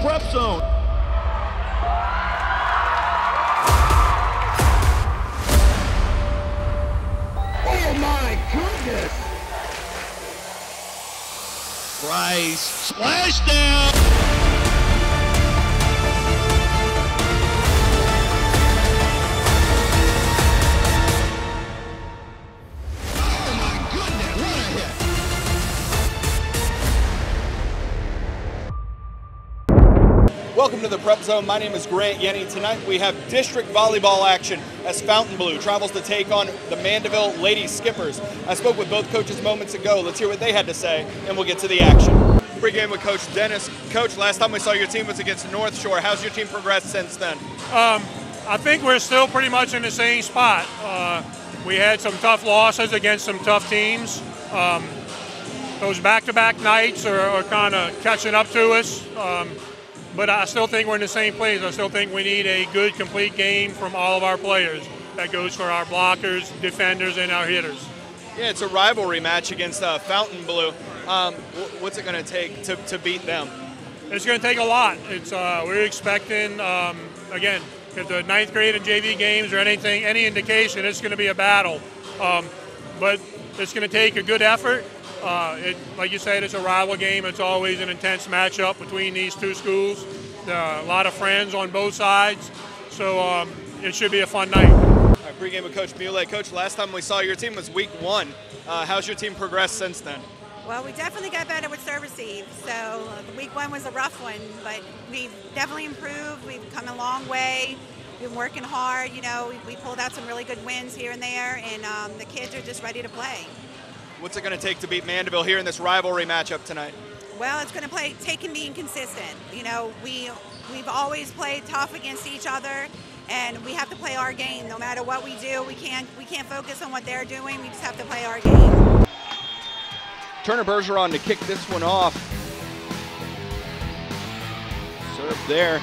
Prep Zone. Oh my goodness! Price splashdown. Welcome to the Prep Zone. My name is Grant Yenny. Tonight we have district volleyball action as Fontainebleau travels to take on the Mandeville Lady Skippers. I spoke with both coaches moments ago. Let's hear what they had to say, and we'll get to the action. Pre-game with Coach Dennis. Coach, last time we saw your team was against North Shore. How's your team progressed since then? I think we're still pretty much in the same spot. We had some tough losses against some tough teams. Those back-to-back nights are kind of catching up to us. But I still think we're in the same place. I still think we need a good, complete game from all of our players. That goes for our blockers, defenders, and our hitters. Yeah, it's a rivalry match against Fontainebleau. What's it going to take to beat them? It's going to take a lot. It's we're expecting, again, if the ninth grade and JV games or anything, any indication, it's going to be a battle. But it's going to take a good effort. Like you said, it's a rival game. It's always an intense matchup between these two schools. A lot of friends on both sides, so it should be a fun night. All right, pre-game with Coach Mule. Coach, last time we saw your team was week one. How's your team progressed since then? Well, we definitely got better with serve receive. So week one was a rough one, but we've definitely improved. We've come a long way. We've been working hard. You know, we pulled out some really good wins here and there, and the kids are just ready to play. What's it going to take to beat Mandeville here in this rivalry matchup tonight? Well, it's going to take and being consistent. You know, we've always played tough against each other, and we have to play our game. No matter what we do, we can't focus on what they're doing. We just have to play our game. Turner Bergeron to kick this one off. Serve there.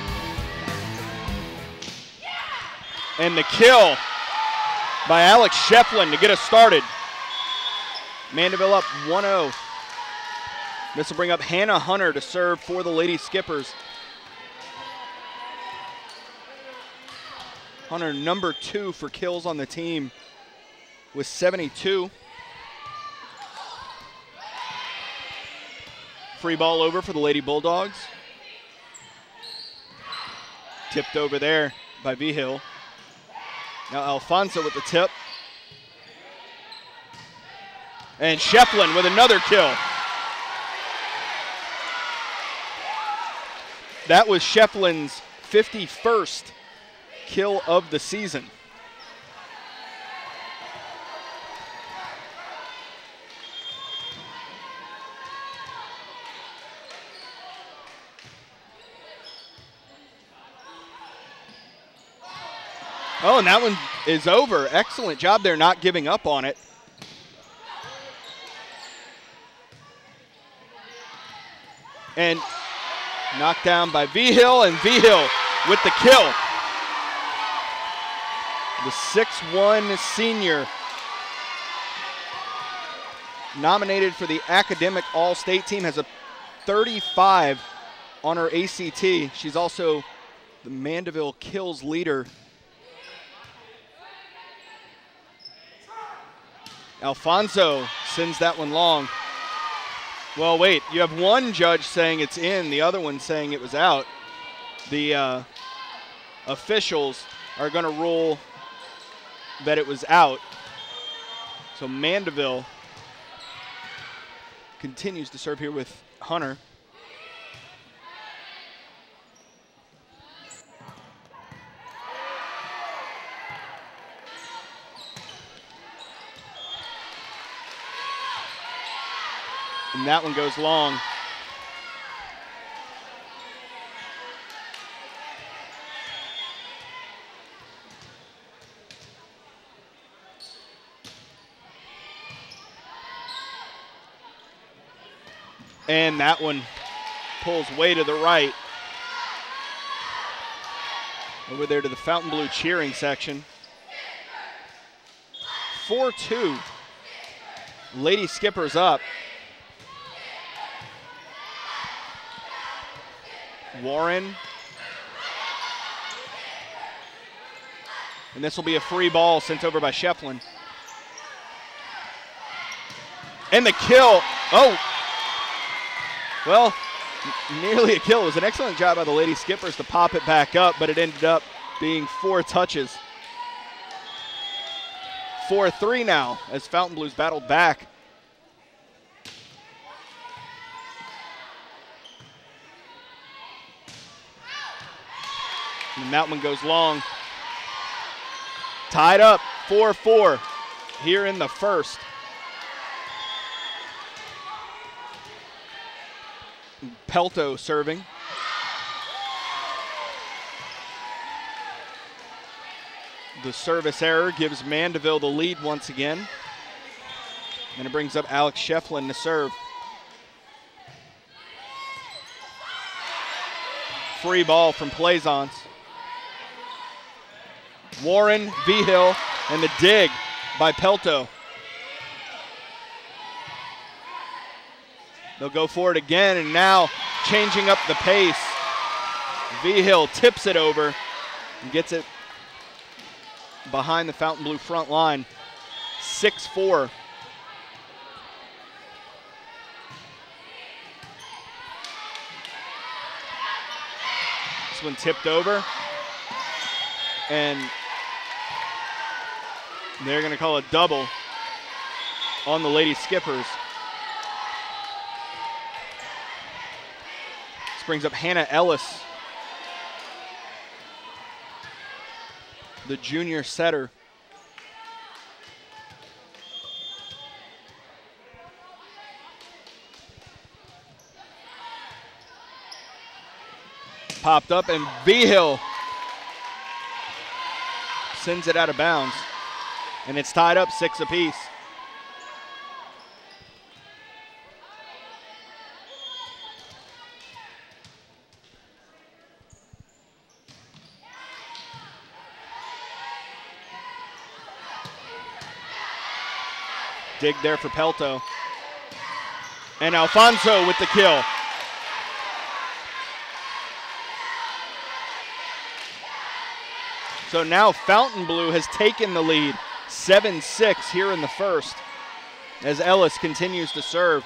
Yeah! And the kill by Alex Shefflin to get us started. Mandeville up 1-0. This will bring up Hannah Hunter to serve for the Lady Skippers. Hunter, number 2 for kills on the team with 72. Free ball over for the Lady Bulldogs. Tipped over there by V. Hill. Now Alfonso with the tip. And Shefflin with another kill. That was Shefflin's 51st kill of the season. Oh, and that one is over. Excellent job there not giving up on it. And knocked down by V. Hill, and V. Hill with the kill. The 6'1" senior nominated for the academic All-State team has a 35 on her ACT. She's also the Mandeville kills leader. Alfonso sends that one long. Well, wait, you have one judge saying it's in, the other one saying it was out. The officials are going to rule that it was out. So Mandeville continues to serve here with Hunter. And that one goes long. And that one pulls way to the right. Over there to the Fontainebleau cheering section. 4-2. Lady Skippers up. Warren. And this will be a free ball sent over by Shefflin. And the kill. Oh. Well, nearly a kill. It was an excellent job by the Lady Skippers to pop it back up, but it ended up being four touches. 4-3 now as Fountain Blues battled back. And that one goes long. Tied up 4-4 here in the first. Pelto serving. The service error gives Mandeville the lead once again. And it brings up Alex Shefflin to serve. Free ball from Plaisance. Warren, V. Hill, and the dig by Pelto. They'll go for it again, and now changing up the pace. V. Hill tips it over and gets it behind the Fontainebleau front line. 6-4. This one tipped over, and they're going to call a double on the Lady Skippers. This brings up Hannah Ellis, the junior setter. Popped up, and V. Hill sends it out of bounds, and it's tied up 6 apiece. Dig there for Pelto. And Alfonso with the kill. So now Fontainebleau has taken the lead, 7-6 here in the first, as Ellis continues to serve.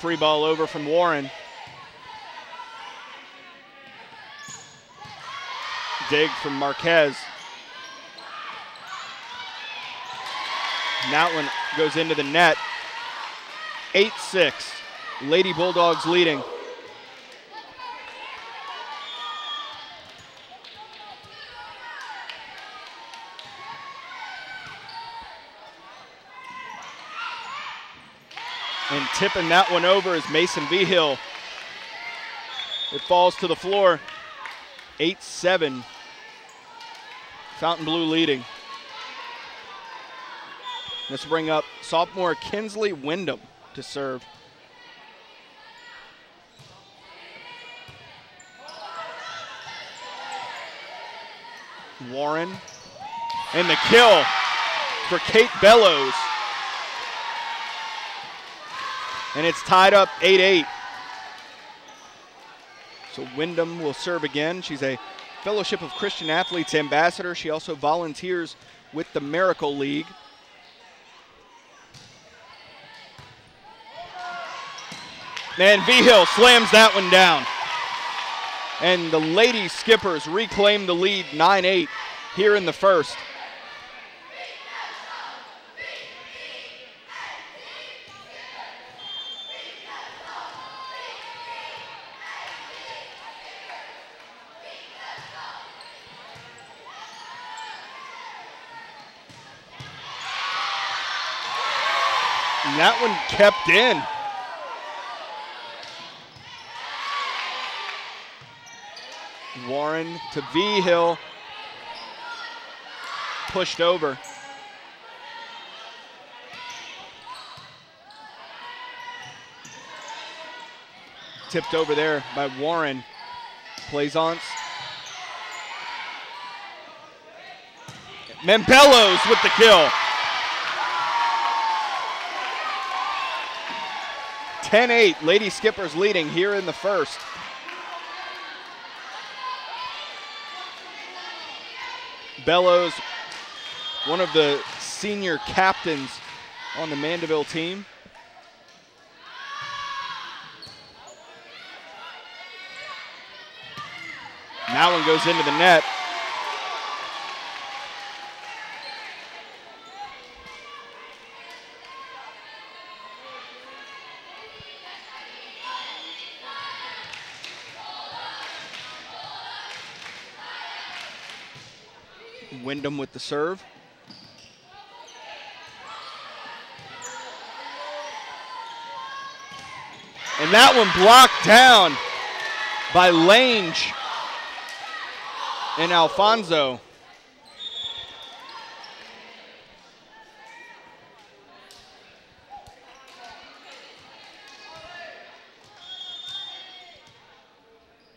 Free ball over from Warren. Dig from Marquez. And that one goes into the net. 8-6, Lady Bulldogs leading. And tipping that one over is Mason V. Hill. It falls to the floor. 8-7. Fontainebleau leading. This will bring up sophomore Kinsley Wyndham to serve. Warren, and the kill for Kate Bellows. And it's tied up 8-8. So Wyndham will serve again. She's a Fellowship of Christian Athletes ambassador. She also volunteers with the Miracle League. And V. Hill slams that one down. And the Lady Skippers reclaim the lead, 9-8 here in the first. And that one kept in. Warren to V. Hill, pushed over. Tipped over there by Warren. Plaisance. Bellows with the kill. 10-8, Lady Skippers leading here in the first. Bellows, one of the senior captains on the Mandeville team. And that one goes into the net. Wyndham with the serve. And that one blocked down by Lange and Alfonso.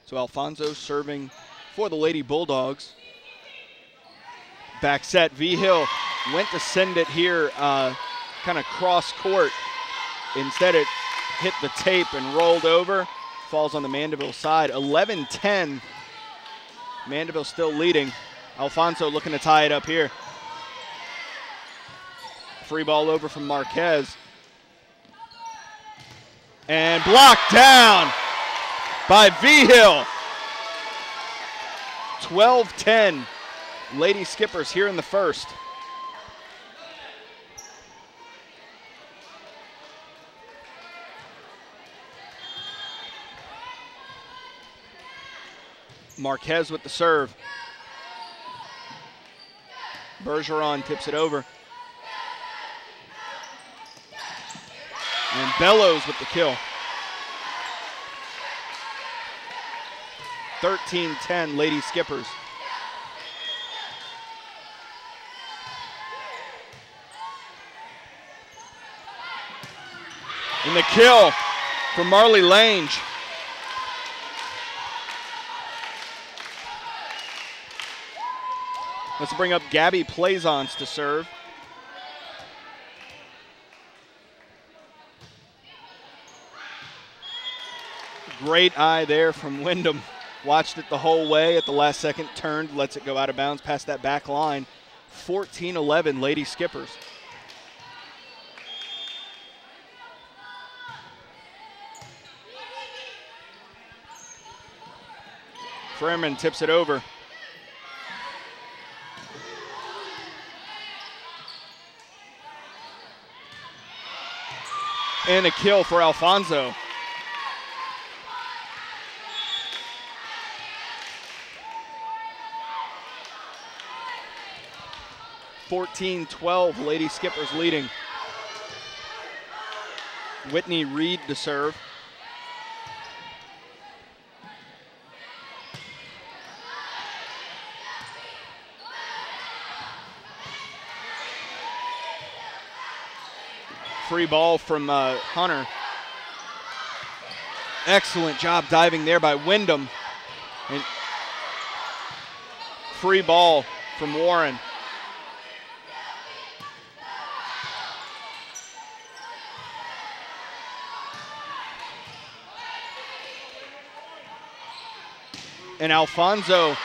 So Alfonso serving for the Lady Bulldogs. Back set, V. Hill went to send it here, kind of cross court. Instead it hit the tape and rolled over, falls on the Mandeville side. 11-10, Mandeville still leading. Alfonso looking to tie it up here. Free ball over from Marquez. And blocked down by V. Hill. 12-10. Lady Skippers here in the first. Marquez with the serve. Bergeron tips it over. And Bellows with the kill. 13-10 Lady Skippers. And the kill from Marley Lange. Let's bring up Gabby Plaisance to serve. Great eye there from Wyndham. Watched it the whole way at the last second, turned, lets it go out of bounds past that back line. 14-11 Lady Skippers. Freeman tips it over. And a kill for Alfonso. (14-12) Lady Skippers leading. Whitney Reed to serve. Free ball from Hunter. Excellent job diving there by Wyndham. And free ball from Warren. And Alfonso.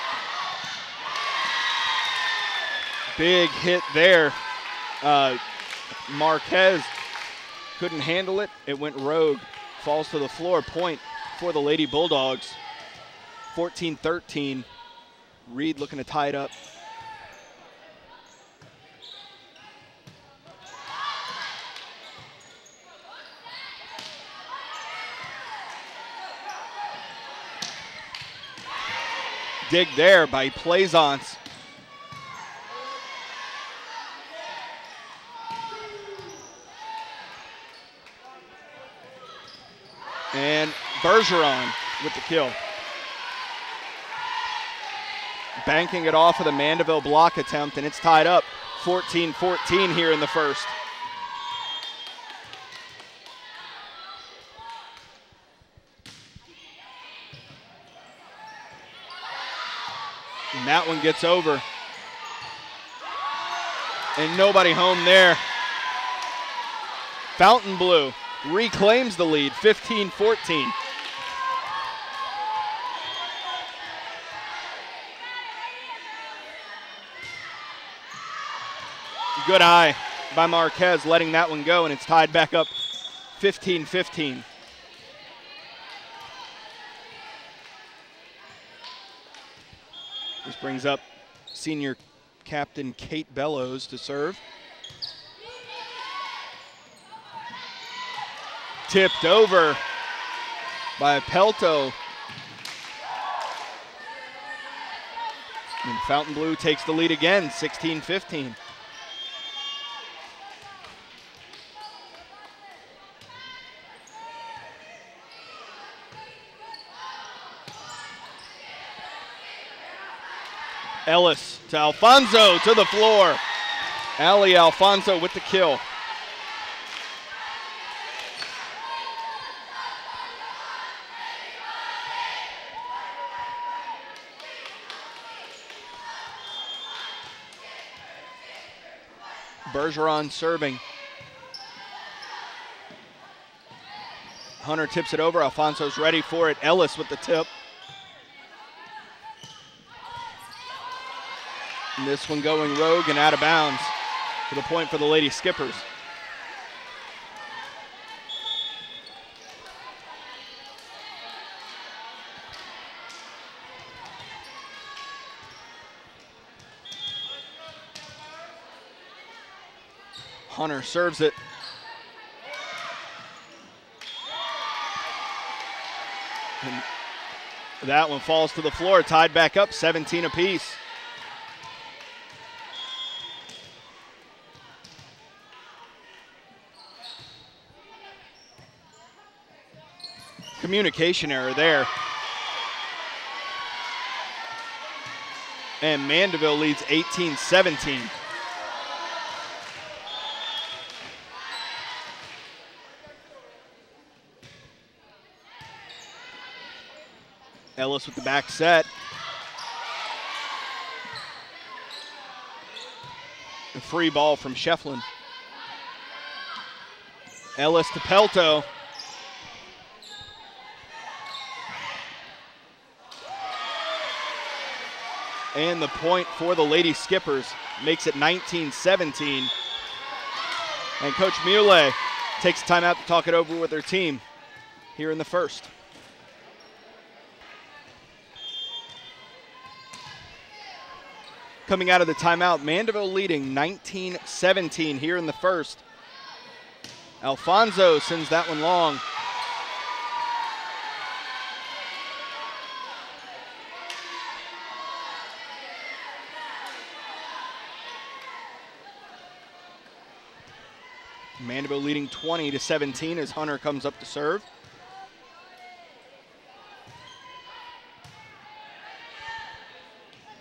Big hit there. Marquez. Couldn't handle it, it went rogue. Falls to the floor, point for the Lady Bulldogs. 14-13, Reed looking to tie it up. Dig there by Plaisance. And Bergeron with the kill. Banking it off of the Mandeville block attempt, and it's tied up 14-14 here in the first. And that one gets over. And nobody home there. Fontainebleau reclaims the lead, 15-14. Good eye by Marquez letting that one go, and it's tied back up 15-15. This brings up senior captain Kate Bellows to serve. Tipped over by Pelto. And Fontainebleau takes the lead again, 16-15. Ellis to Alfonso to the floor. Allie Alfonso with the kill. Bergeron serving. Hunter tips it over. Alfonso's ready for it. Ellis with the tip. And this one going rogue and out of bounds to the point for the Lady Skippers. Hunter serves it. And that one falls to the floor, tied back up 17 apiece. Communication error there. And Mandeville leads 18-17. Ellis with the back set. A free ball from Shefflin. Ellis to Pelto. And the point for the Lady Skippers makes it 19-17. And Coach Mule takes time out to talk it over with their team here in the first. Coming out of the timeout, Mandeville leading 19-17 here in the first. Alfonso sends that one long. Mandeville leading 20-17 as Hunter comes up to serve.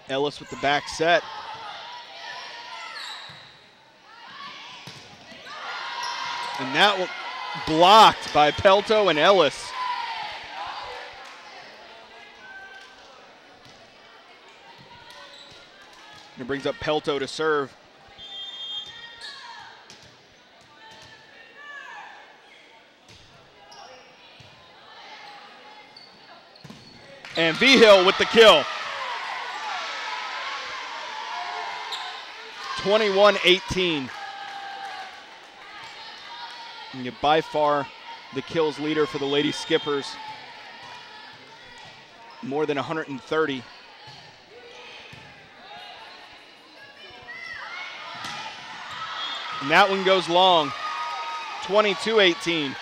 Ellis with the back set. And that one blocked by Pelto and Ellis. And it brings up Pelto to serve. And V. Hill with the kill. 21-18. And by far the kills leader for the Lady Skippers. More than 130. And that one goes long. 22-18.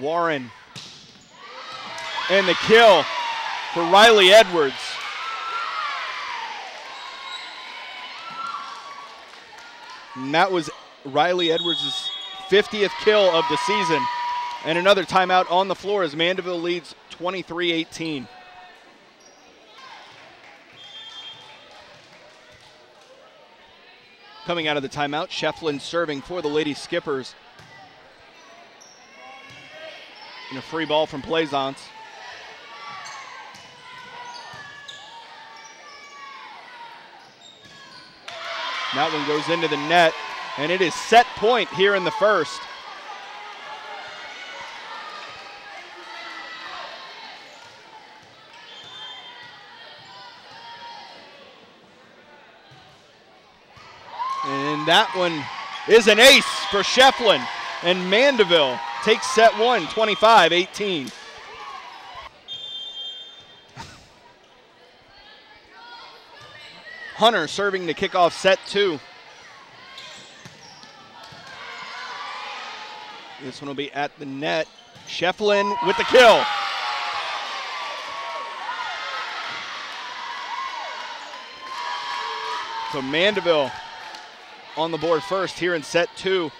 Warren, and the kill for Riley Edwards. And that was Riley Edwards' 50th kill of the season. And another timeout on the floor as Mandeville leads 23-18. Coming out of the timeout, Shefflin serving for the Lady Skippers. And a free ball from Plaisance. That one goes into the net, and it is set point here in the first. And that one is an ace for Shefflin, and Mandeville takes set one, 25-18. Hunter serving to kick off set two. This one will be at the net. Shefflin with the kill. So Mandeville on the board first here in set two.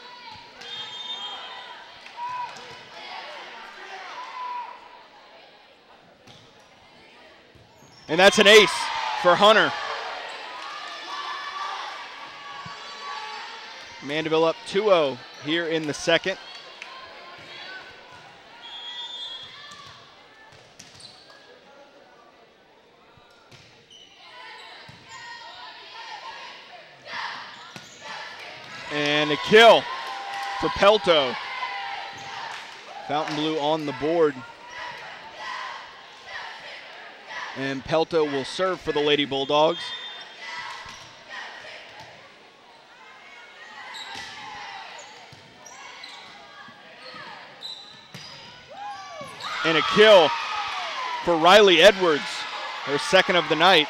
And that's an ace for Hunter. Mandeville up 2-0 here in the second. And a kill for Pelto. Fontainebleau on the board. And Pelto will serve for the Lady Bulldogs. And a kill for Riley Edwards, her second of the night.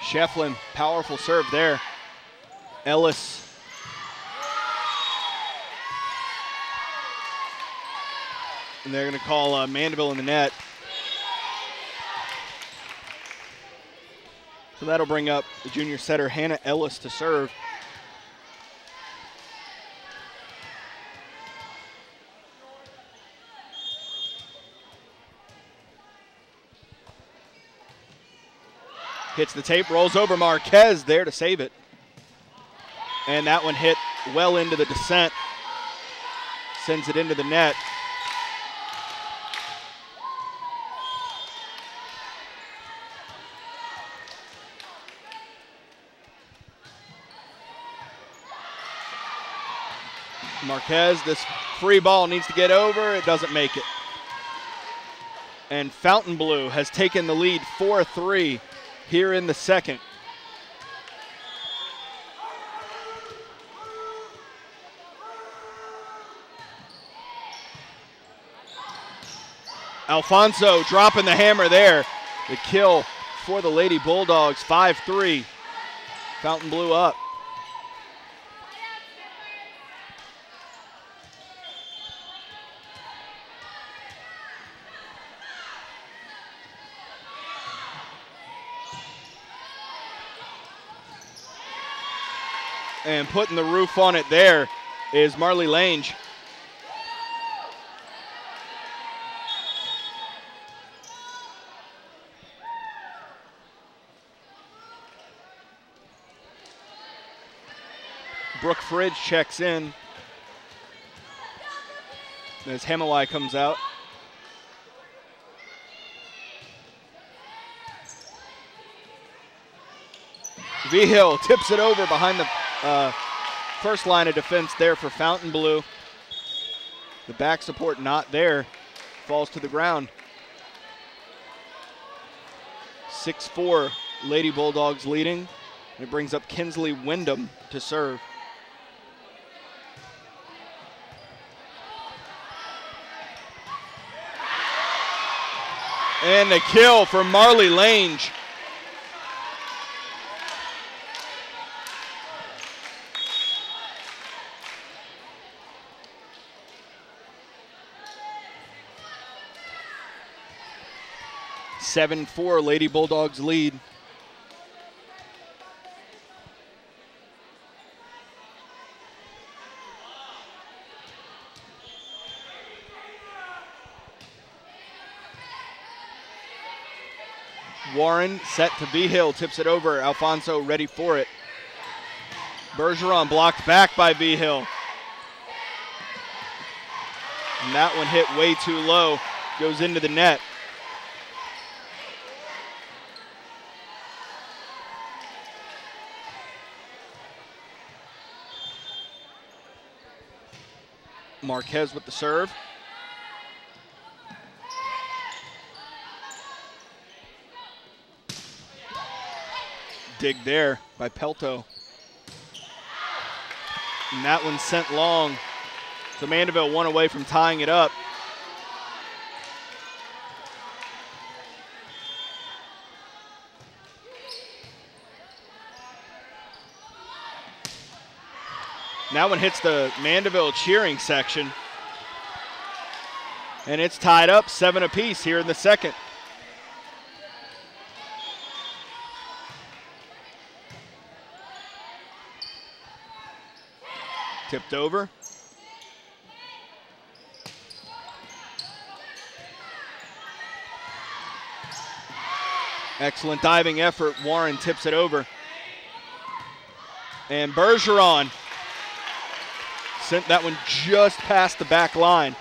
Shefflin, powerful serve there. Ellis. And they're going to call Mandeville in the net. So that'll bring up the junior setter, Hannah Ellis, to serve. Hits the tape, rolls over. Marquez there to save it. And that one hit well into the descent. Sends it into the net. Marquez, this free ball needs to get over. It doesn't make it. And Fontainebleau has taken the lead 4-3. Here in the second. Alfonso dropping the hammer there. The kill for the Lady Bulldogs, 5-3. Fontainebleau up. And putting the roof on it there is Marley Lange. Brooke Fridge checks in as Hamowai comes out. V. Hill tips it over behind the first line of defense there for Fontainebleau. The back support not there. Falls to the ground. 6-4 Lady Bulldogs leading. And it brings up Kinsley Wyndham to serve. And the kill for Marley Lange. Seven-4 Lady Bulldogs lead. Warren set to V. Hill, tips it over. Alfonso ready for it. Bergeron blocked back by V. Hill. And that one hit way too low, goes into the net. Marquez with the serve. Dig there by Pelto. And that one sent long. So Mandeville one away from tying it up. That one hits the Mandeville cheering section. And it's tied up 7 apiece here in the second. Tipped over. Excellent diving effort. Warren tips it over. And Bergeron sent that one just past the back line.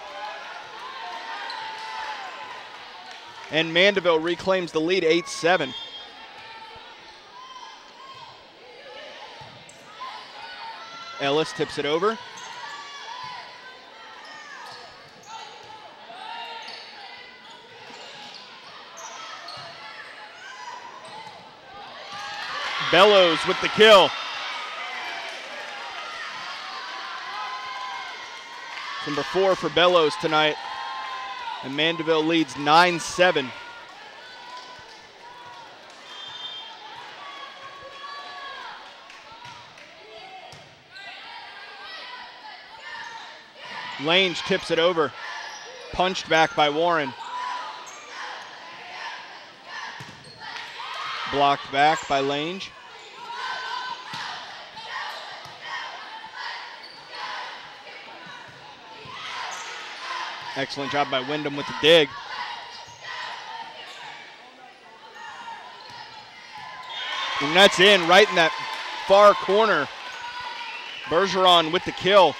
And Mandeville reclaims the lead 8-7. Ellis tips it over. Bellows with the kill. Number 4 for Bellows tonight. And Mandeville leads 9-7. Lange tips it over. Punched back by Warren. Blocked back by Lange. Excellent job by Wyndham with the dig. And that's in, right in that far corner. Bergeron with the kill.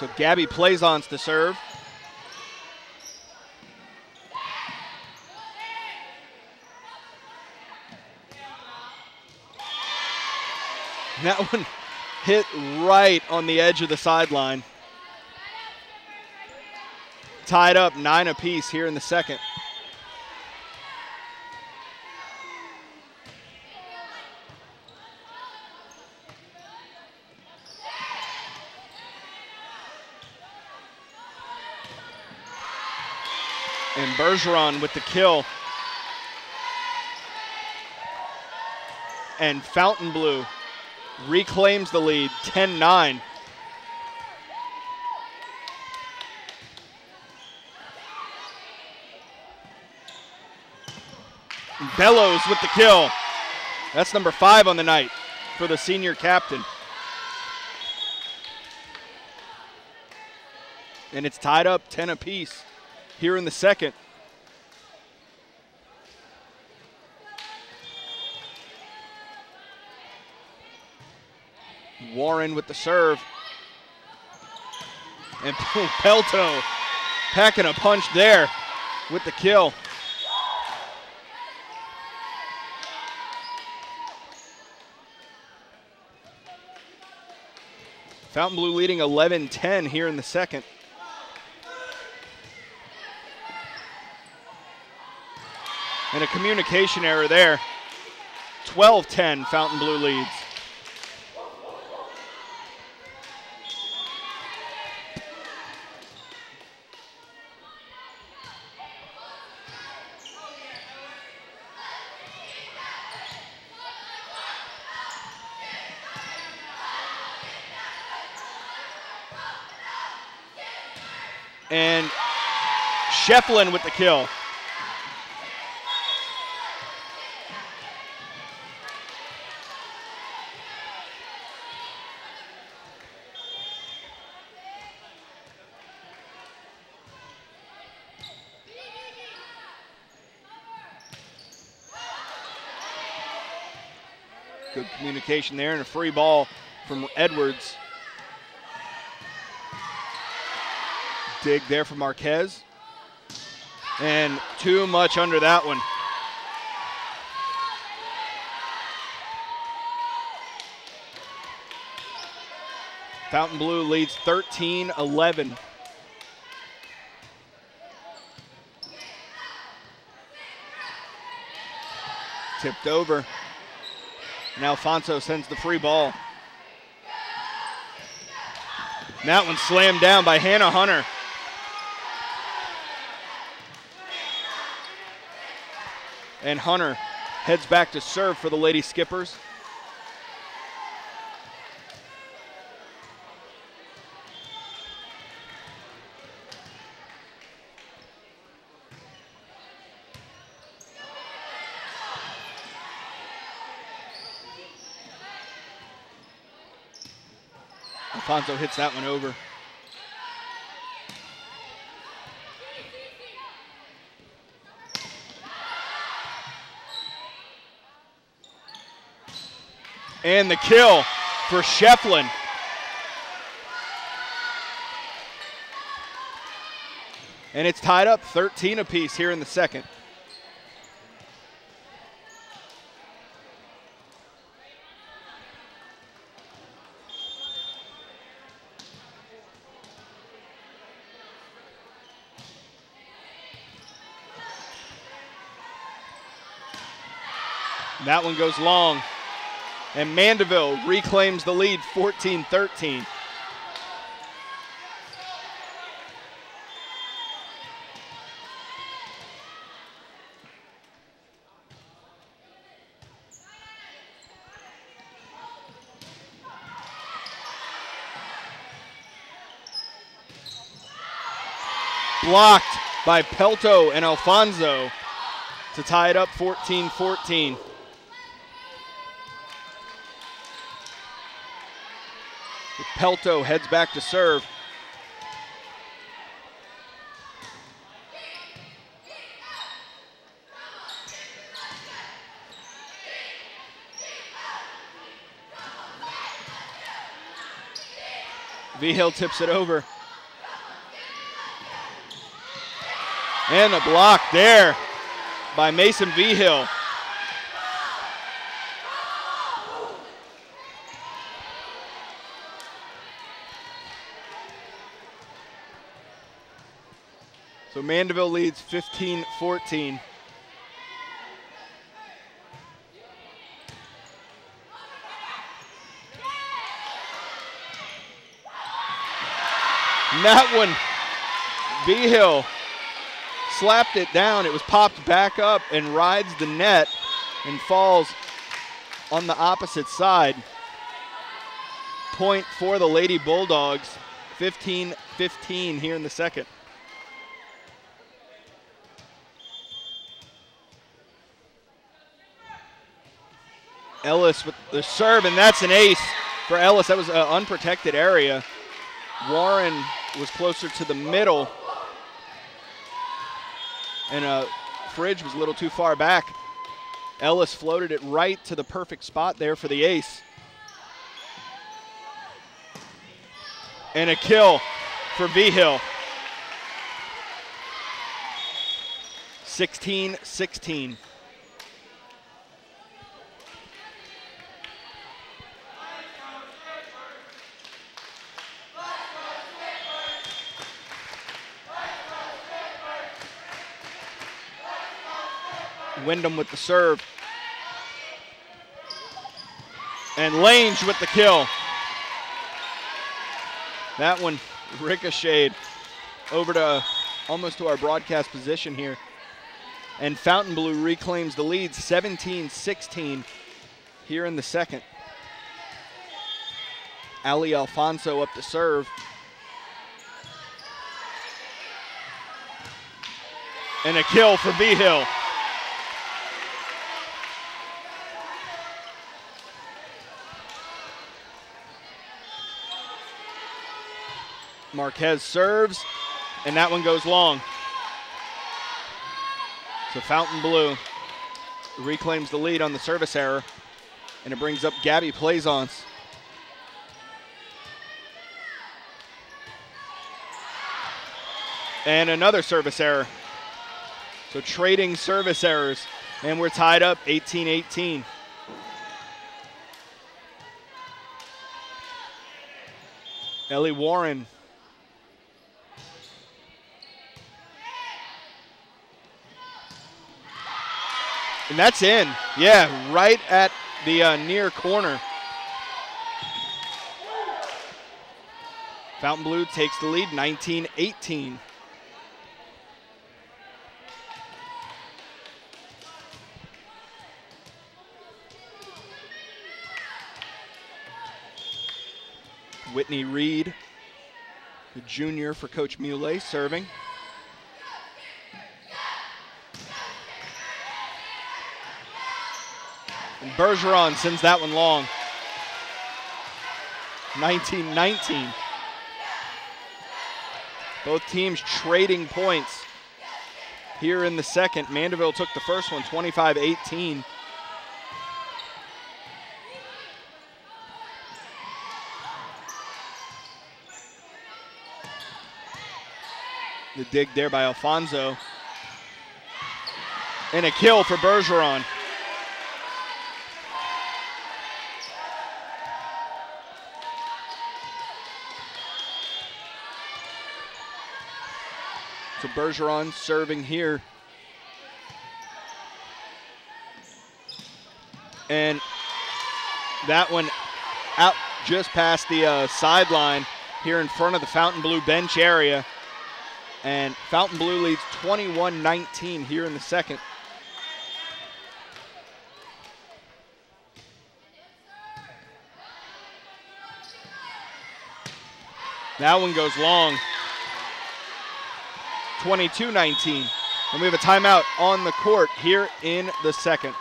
So Gabby Plaisance to serve. That one hit right on the edge of the sideline. Tied up 9 apiece here in the second. And Bergeron with the kill. And Fontainebleau reclaims the lead, 10-9. Bellows with the kill. That's number 5 on the night for the senior captain. And it's tied up 10 apiece here in the second. Warren with the serve. And Pelto packing a punch there with the kill. Fontainebleau leading 11-10 here in the second. And a communication error there. 12-10 Fontainebleau leads. And Shefflin with the kill. Good communication there and a free ball from Edwards. Dig there for Marquez. And too much under that one. Fontainebleau leads 13-11. Tipped over. And Alfonso sends the free ball. And that one slammed down by Hannah Hunter. And Hunter heads back to serve for the Lady Skippers. Alfonso hits that one over. And the kill for Shefflin. And it's tied up 13 apiece here in the second. That one goes long, and Mandeville reclaims the lead, 14-13. Blocked by Pelto and Alfonso to tie it up 14-14. Pelto heads back to serve. V. Hill tips it over. And a block there by Mason V. Hill. So Mandeville leads 15-14. That one, V. Hill slapped it down. It was popped back up and rides the net and falls on the opposite side. Point for the Lady Bulldogs, 15-15 here in the second. Ellis with the serve, and that's an ace for Ellis. That was an unprotected area. Warren was closer to the middle, and Fridge was a little too far back. Ellis floated it right to the perfect spot there for the ace. And a kill for V. Hill. 16-16. Wyndham with the serve. And Lange with the kill. That one ricocheted over to almost to our broadcast position here. And Fontainebleau reclaims the lead, 17-16 here in the second. Ali Alfonso up to serve. And a kill for V. Hill. Marquez serves, and that one goes long. So Fontainebleau reclaims the lead on the service error. and it brings up Gabby Plaisance. And another service error. So trading service errors, and we're tied up 18-18. Ellie Warren. And that's in. Yeah, right at the near corner. Fontainebleau takes the lead, 19-18. Whitney Reed, the junior for Coach Mule, serving. And Bergeron sends that one long. 19-19. Both teams trading points here in the second. Mandeville took the first one, 25-18. The dig there by Alfonso. And a kill for Bergeron. So Bergeron serving here. And that one out just past the sideline here in front of the Fontainebleau bench area. And Fontainebleau leads 21-19 here in the second. That one goes long. 22-19. And we have a timeout on the court here in the second.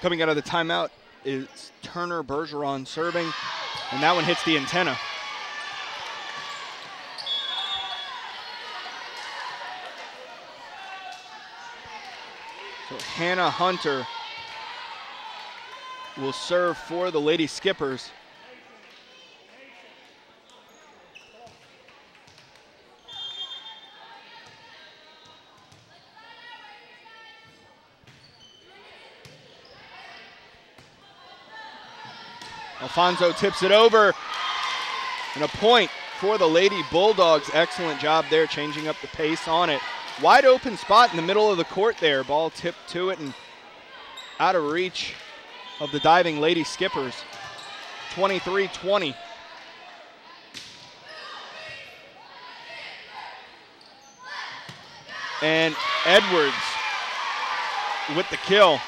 Coming out of the timeout, it's Turner Bergeron serving, and that one hits the antenna. So Hannah Hunter will serve for the Lady Skippers. Alfonso tips it over, and a point for the Lady Bulldogs. Excellent job there, changing up the pace on it. Wide open spot in the middle of the court there. Ball tipped to it and out of reach of the diving Lady Skippers. 23-20. And Edwards with the kill.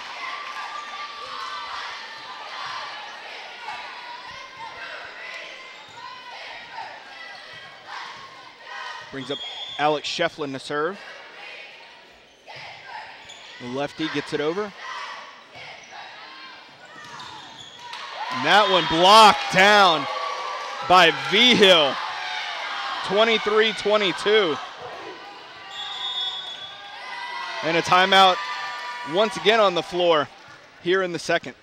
Brings up Alex Shefflin to serve. The lefty gets it over. And that one blocked down by V. Hill. 23-22. And a timeout once again on the floor here in the second.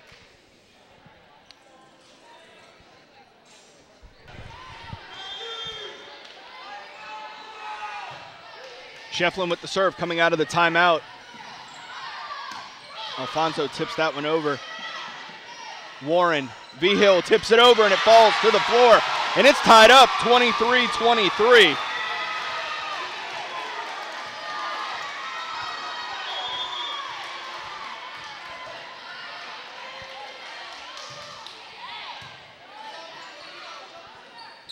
Shefflin with the serve coming out of the timeout. Alfonso tips that one over. Warren, V. Hill tips it over, and it falls to the floor. And it's tied up 23-23.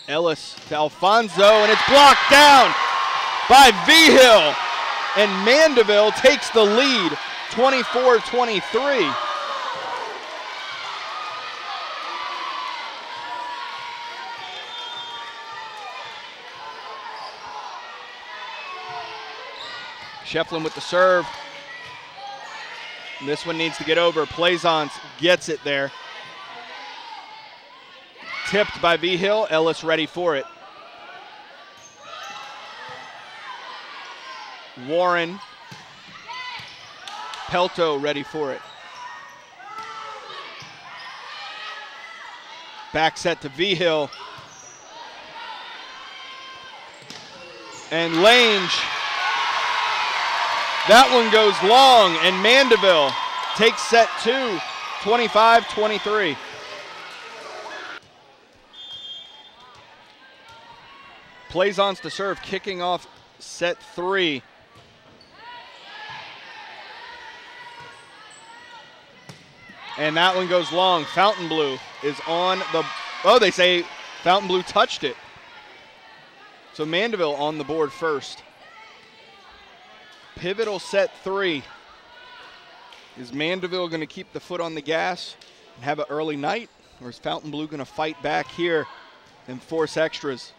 Ellis to Alfonso, and it's blocked down by V. Hill, and Mandeville takes the lead, 24-23. Shefflin with the serve. And this one needs to get over. Plaisance gets it there. Tipped by V. Hill. Ellis ready for it. Warren. Pelto ready for it. Back set to V. Hill. And Lange. That one goes long, and Mandeville takes set two, 25-23. Plaisance to serve, kicking off set three. And that one goes long. Fontainebleau is on the, oh, they say Fontainebleau touched it. So Mandeville on the board first. Pivotal set three. Is Mandeville going to keep the foot on the gas and have an early night? Or is Fontainebleau going to fight back here and force extras?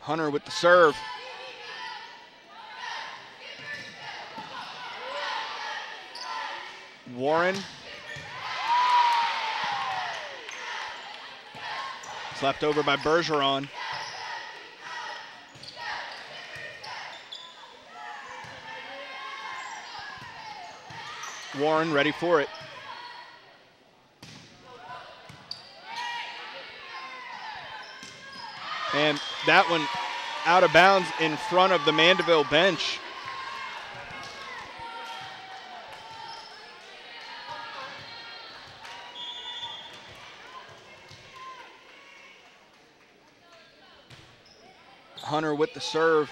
Hunter with the serve. Warren. Slapped over by Bergeron. Warren ready for it. And that one out of bounds in front of the Mandeville bench. Hunter with the serve.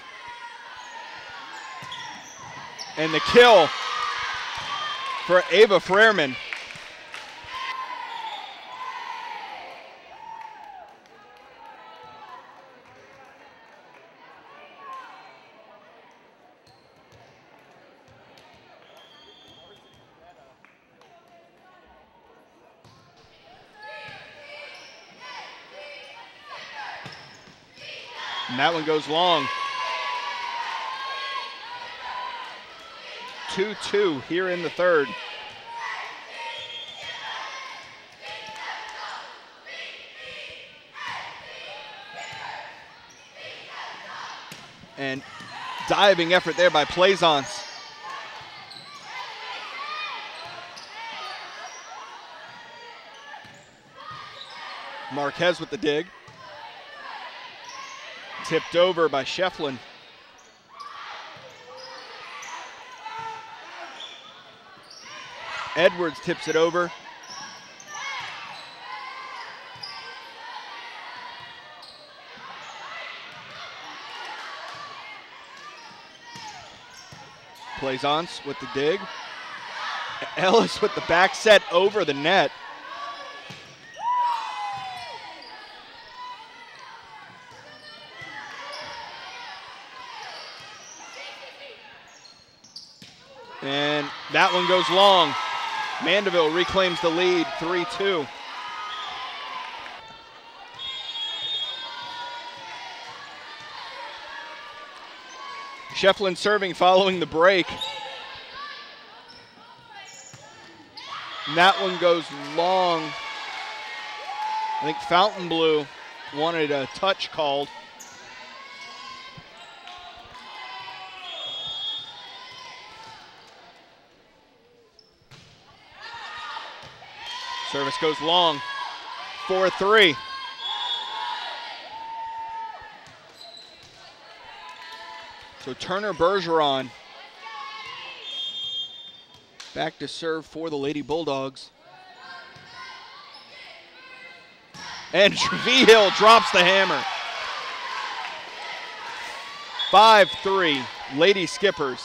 And the kill for Ava Freeman. And that one goes long. 2-2 here in the third. And diving effort there by Plaisance. Marquez with the dig. Tipped over by Shefflin. Edwards tips it over. Plaisance with the dig. Ellis with the back set over the net. And that one goes long. Mandeville reclaims the lead, 3-2. Shefflin serving following the break. And that one goes long. I think Fontainebleau wanted a touch called. Service goes long, 4-3. So Turner Bergeron back to serve for the Lady Bulldogs. And V. Hill drops the hammer. 5-3, Lady Skippers.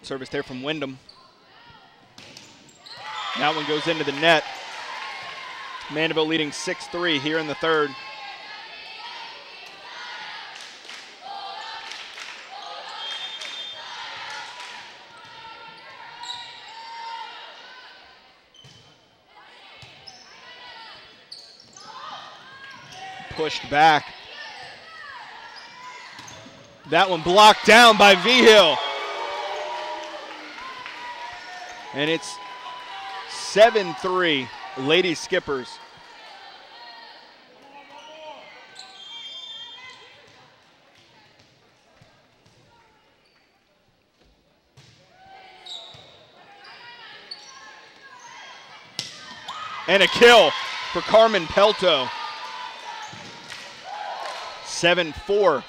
Service there from Wyndham. That one goes into the net. Mandeville leading 6-3 here in the third. pushed back. That one blocked down by V. Hill. And it's 7-3, Lady Skippers. And a kill for Carmen Pelto. 7-4.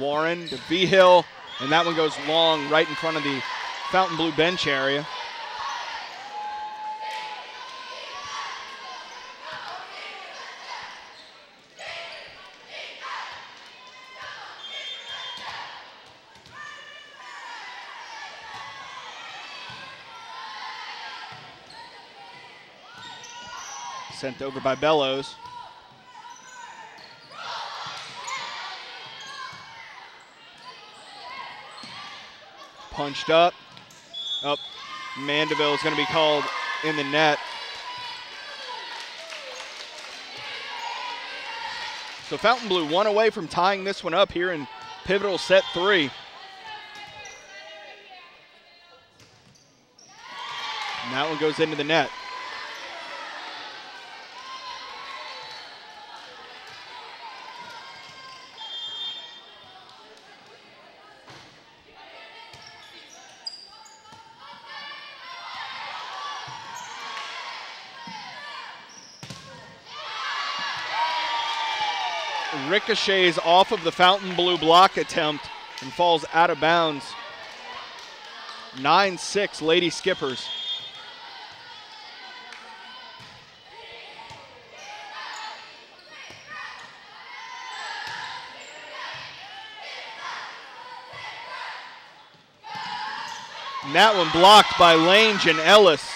Warren to V. Hill, and that one goes long right in front of the Fontainebleau bench area. Sent over by Bellows. Punched up. Up. Mandeville is going to be called in the net. So Fontainebleau one away from tying this one up here in pivotal set three. And that one goes into the net. Ricochets off of the Fontainebleau block attempt and falls out of bounds. 9-6, Lady Skippers. And that one blocked by Lange and Ellis.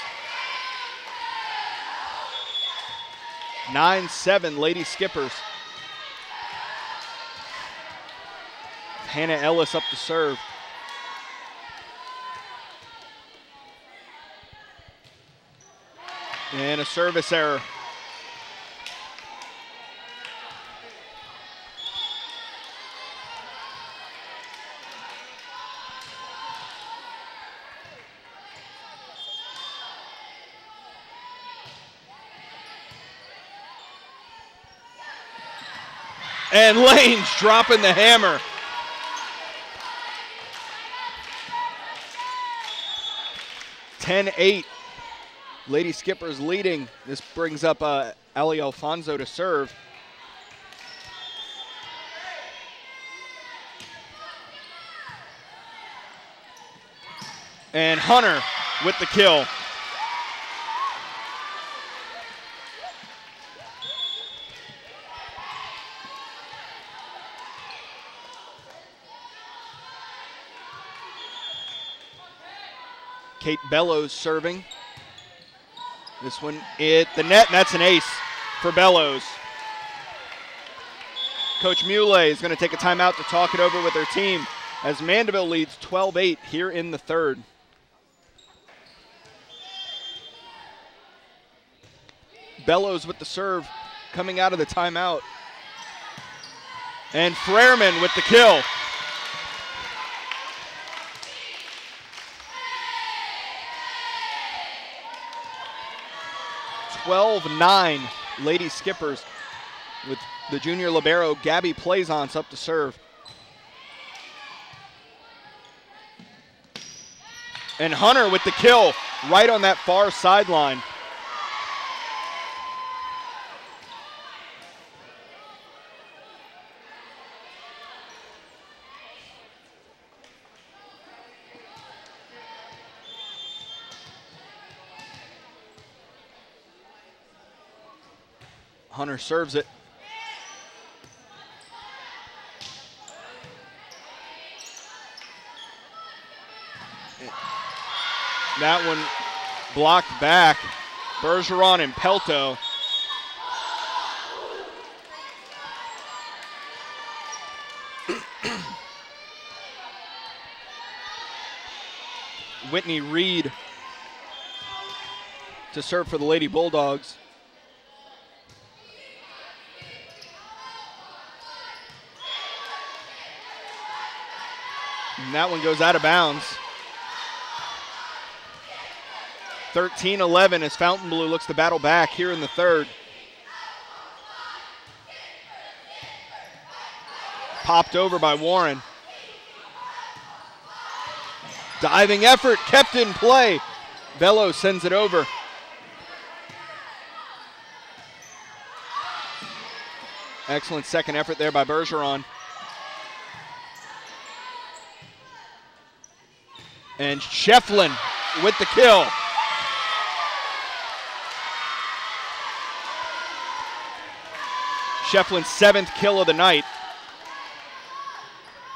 9-7, Lady Skippers. Hannah Ellis up to serve. And a service error. And Lange dropping the hammer. Ten 8, Lady Skippers leading. This brings up Ellie Alfonso to serve. And Hunter with the kill. Kate Bellows serving. This one at the net, and that's an ace for Bellows. Coach Mule is going to take a timeout to talk it over with her team as Mandeville leads 12-8 here in the third. Bellows with the serve coming out of the timeout. And Frehrman with the kill. (12-9) Lady Skippers with the junior libero Gabby Plaisance up to serve. And Hunter with the kill right on that far sideline. Hunter serves it. That one blocked back. Bergeron and Pelto. Whitney Reed to serve for the Lady Bulldogs. And that one goes out of bounds. 13-11 as Fontainebleau looks to battle back here in the third. Popped over by Warren. Diving effort kept in play. Bellows sends it over. Excellent second effort there by Bergeron. And Shefflin with the kill. Shefflin's seventh kill of the night.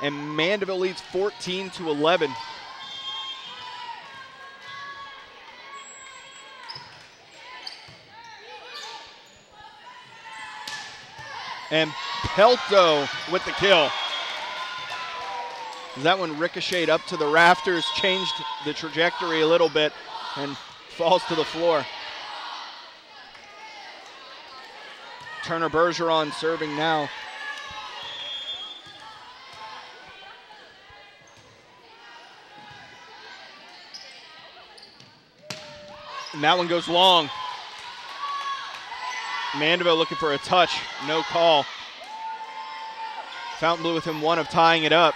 And Mandeville leads 14-11. And Pelto with the kill. That one ricocheted up to the rafters, changed the trajectory a little bit, and falls to the floor. Turner Bergeron serving now. And that one goes long. Mandeville looking for a touch, no call. Fontainebleau within one of tying it up.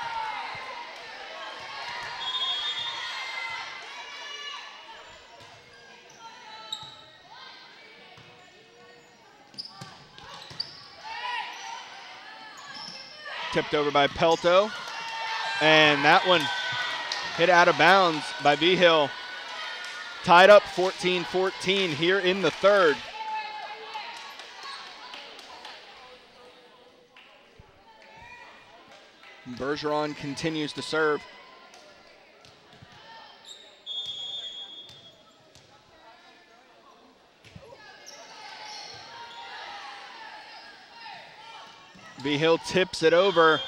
Tipped over by Pelto. And that one hit out of bounds by V. Hill. Tied up 14-14 here in the third. Bergeron continues to serve. V. Hill tips it over,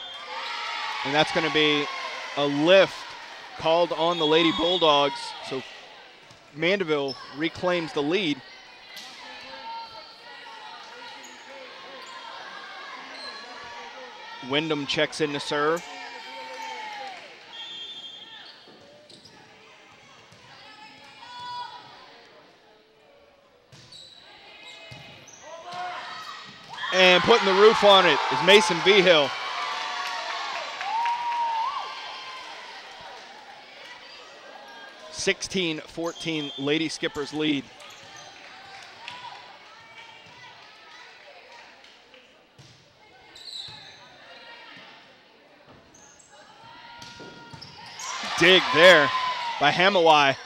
and that's going to be a lift called on the Lady Bulldogs. So Mandeville reclaims the lead. Wyndham checks in to serve. And putting the roof on it is Mason V. Hill. (16-14) Lady Skippers lead. Dig there by Hamowai.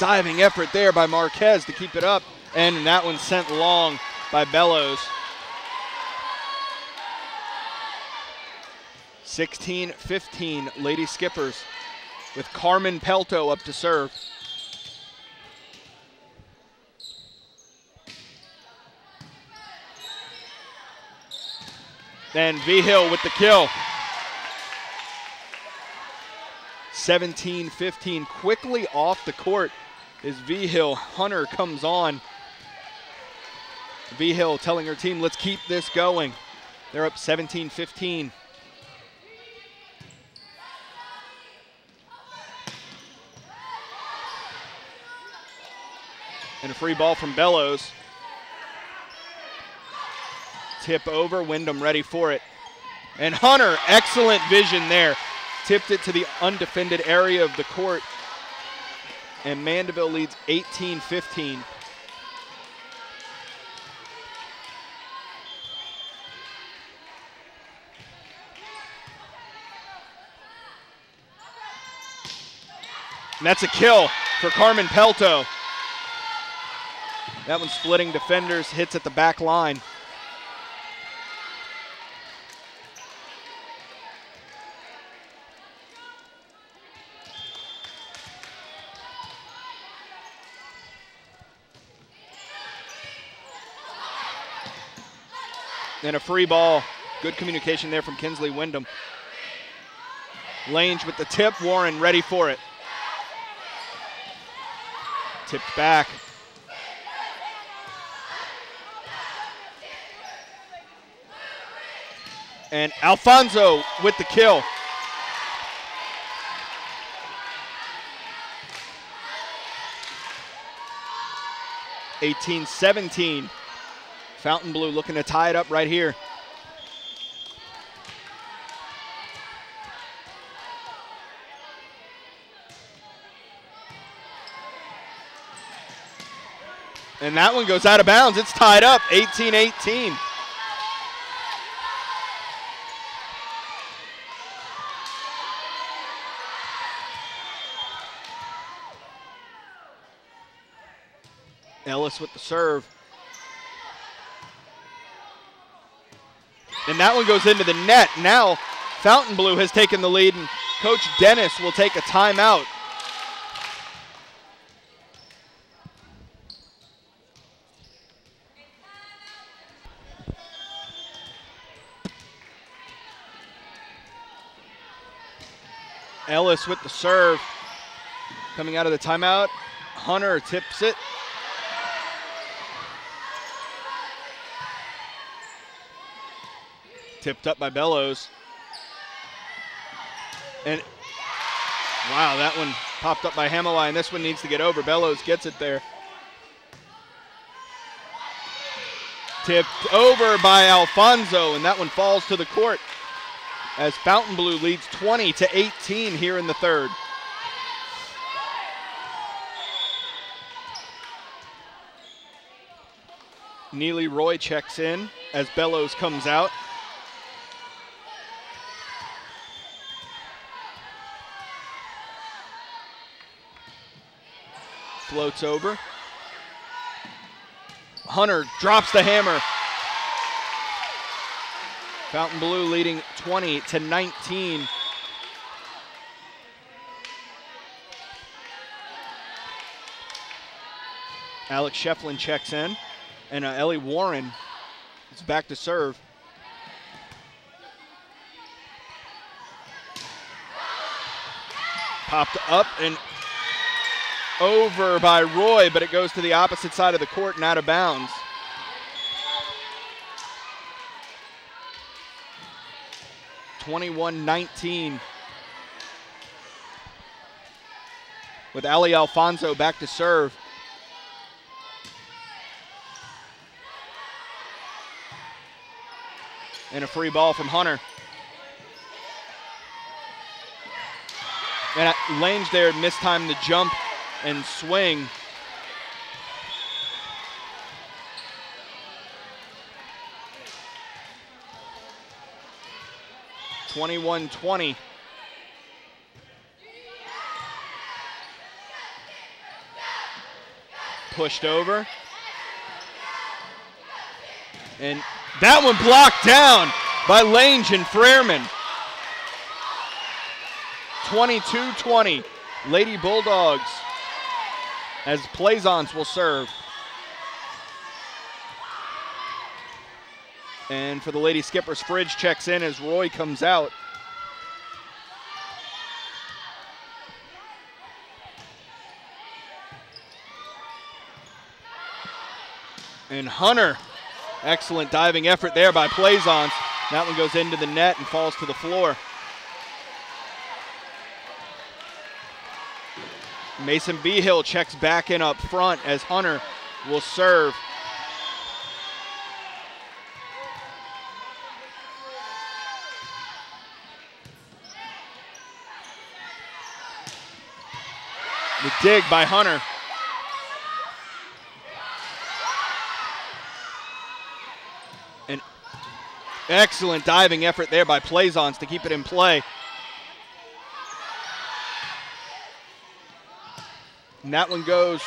Diving effort there by Marquez to keep it up, and that one sent long by Bellows. 16-15 Lady Skippers with Carmen Pelto up to serve. Then V. Hill with the kill. 17-15, quickly off the court is V. Hill. Hunter comes on. V. Hill telling her team, let's keep this going. They're up 17-15. And a free ball from Bellows. Tip over, Wyndham ready for it. And Hunter, excellent vision there. Tipped it to the undefended area of the court. And Mandeville leads 18-15. And that's a kill for Carmen Pelto. That one splitting defenders, hits at the back line. And a free ball. Good communication there from Kinsley Wyndham. Lange with the tip, Warren ready for it. Tipped back. And Alfonso with the kill. (18-17). Fontainebleau looking to tie it up right here. And that one goes out of bounds. It's tied up, 18-18. Ellis with the serve. And that one goes into the net. Now Fontainebleau has taken the lead, and Coach Dennis will take a timeout. Ellis with the serve. Coming out of the timeout, Hunter tips it. Tipped up by Bellows. And wow, that one popped up by Hamowai, and this one needs to get over. Bellows gets it there. Tipped over by Alfonso, and that one falls to the court as Fontainebleau leads 20-18 here in the third. Neely Roy checks in as Bellows comes out. Floats over. Hunter drops the hammer. Fontainebleau leading 20-19. Alex Shefflin checks in, and Ellie Warren is back to serve. Popped up and over by Roy, but it goes to the opposite side of the court and out of bounds. (21-19). With Ali Alfonso back to serve. And a free ball from Hunter. And Lange there mistimed the jump and swing. (21-20). Pushed over. And that one blocked down by Lange and Freeman. (22-20). Lady Bulldogs as Plaisance will serve. And for the Lady Skippers, Fridge checks in as Roy comes out. And Hunter, excellent diving effort there by Plaisance. That one goes into the net and falls to the floor. Mason V. Hill checks back in up front as Hunter will serve. The dig by Hunter. An excellent diving effort there by Plaisance to keep it in play. And that one goes.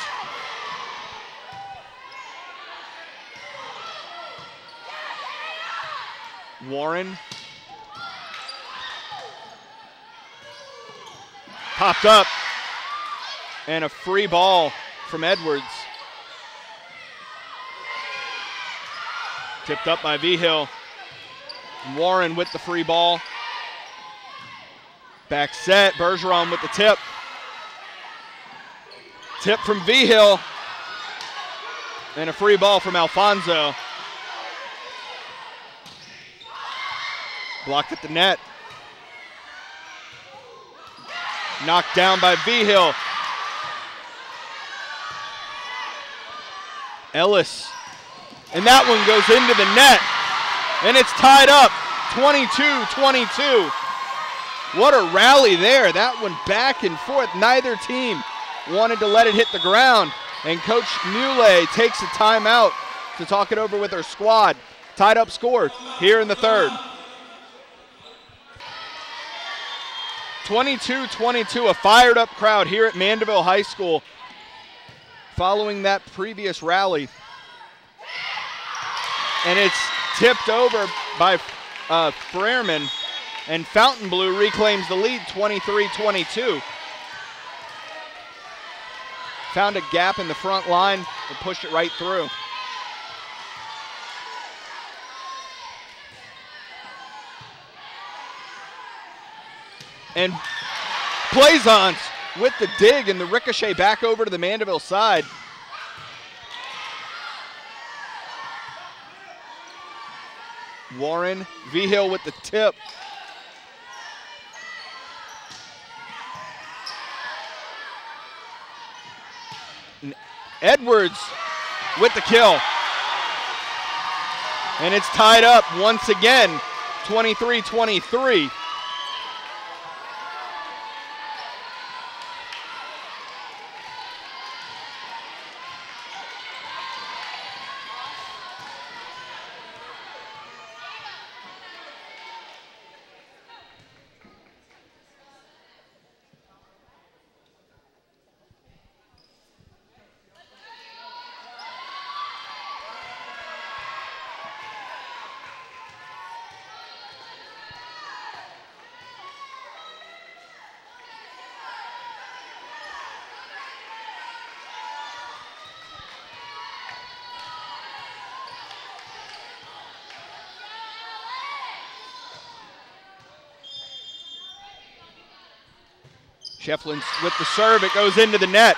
Warren. Popped up. And a free ball from Edwards. Tipped up by V. Hill. Warren with the free ball. Back set, Bergeron with the tip. Tip from V. Hill. And a free ball from Alfonso. Blocked at the net. Knocked down by V. Hill. Ellis. And that one goes into the net. And it's tied up, 22-22. What a rally there. That one back and forth. Neither team wanted to let it hit the ground. And Coach Mule takes a timeout to talk it over with her squad. Tied up score here in the third. 22-22, a fired up crowd here at Mandeville High School following that previous rally. And it's tipped over by Freeman, and Fontainebleau reclaims the lead, 23-22. Found a gap in the front line and pushed it right through. And Plaisance with the dig and the ricochet back over to the Mandeville side. Warren, V. Hill with the tip. And Edwards with the kill. And it's tied up once again, 23-23. Shefflin with the serve, it goes into the net.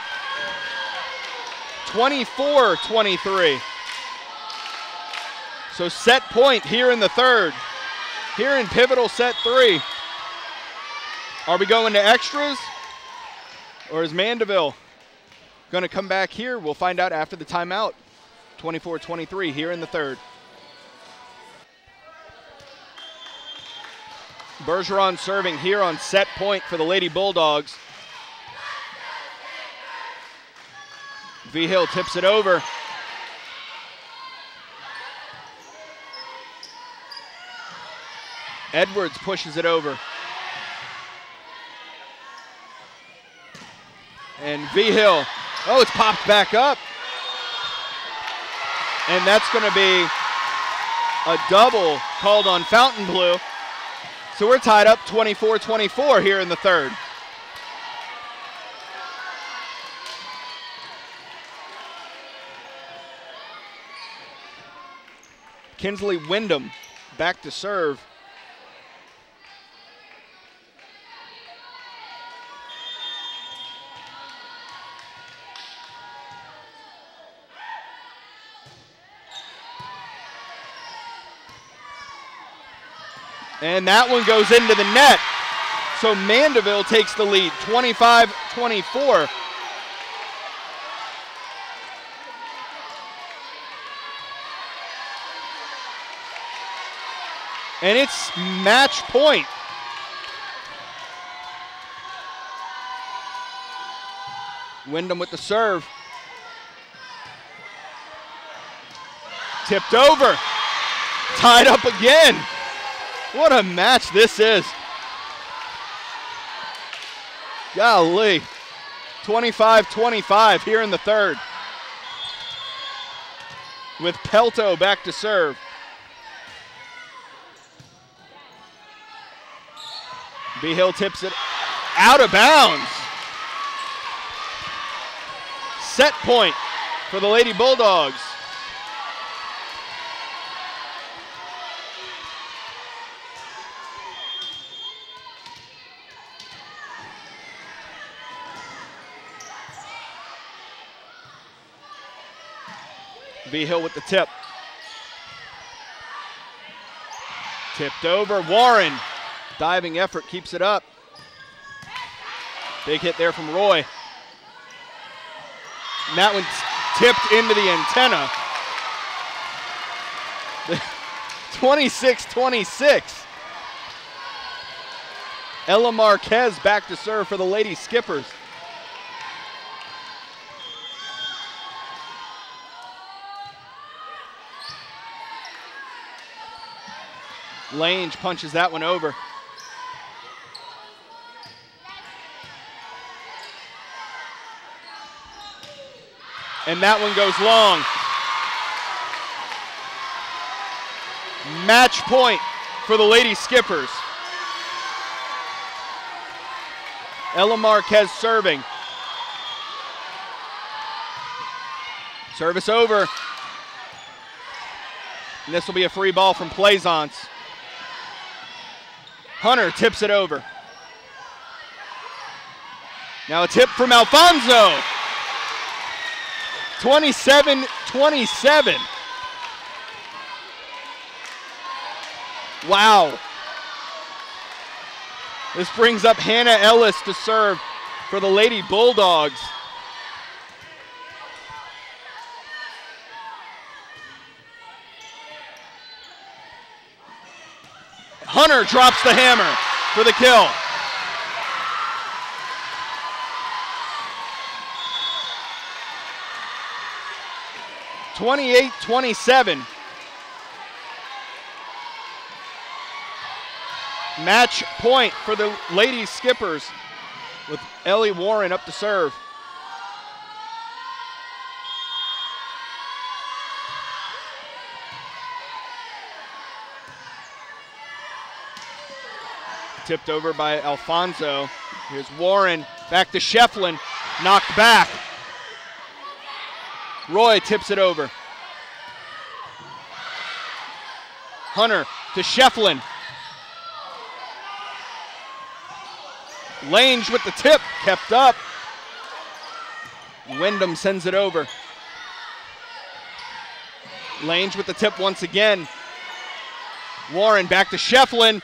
24-23. So set point here in the third. Here in pivotal set three. Are we going to extras? Or is Mandeville going to come back here? We'll find out after the timeout. 24-23 here in the third. Bergeron serving here on set point for the Lady Bulldogs. V. Hill tips it over. Edwards pushes it over. And V. Hill, oh, it's popped back up. And that's going to be a double called on Fontainebleau. So we're tied up 24-24 here in the third. Kinsley Wyndham back to serve. And that one goes into the net. So Mandeville takes the lead, 25-24. And it's match point. Wyndham with the serve. Tipped over. Tied up again. What a match this is. Golly. 25-25 here in the third. With Pelto back to serve. B. Hill tips it out of bounds. Set point for the Lady Bulldogs. V. Hill with the tip. Tipped over. Warren, diving effort, keeps it up. Big hit there from Roy. And that one tipped into the antenna. 26-26. Ella Marquez back to serve for the Lady Skippers. Lange punches that one over. And that one goes long. Match point for the Lady Skippers. Ella Marquez serving. Service over. And this will be a free ball from Plaisance. Hunter tips it over. Now a tip from Alfonso. 27-27. Wow. This brings up Hannah Ellis to serve for the Lady Bulldogs. Hunter drops the hammer for the kill. (28-27). Match point for the Lady Skippers with Ellie Warren up to serve. Tipped over by Alfonso. Here's Warren, back to Shefflin, knocked back. Roy tips it over. Hunter to Shefflin. Lange with the tip, kept up. Wyndham sends it over. Lange with the tip once again. Warren back to Shefflin,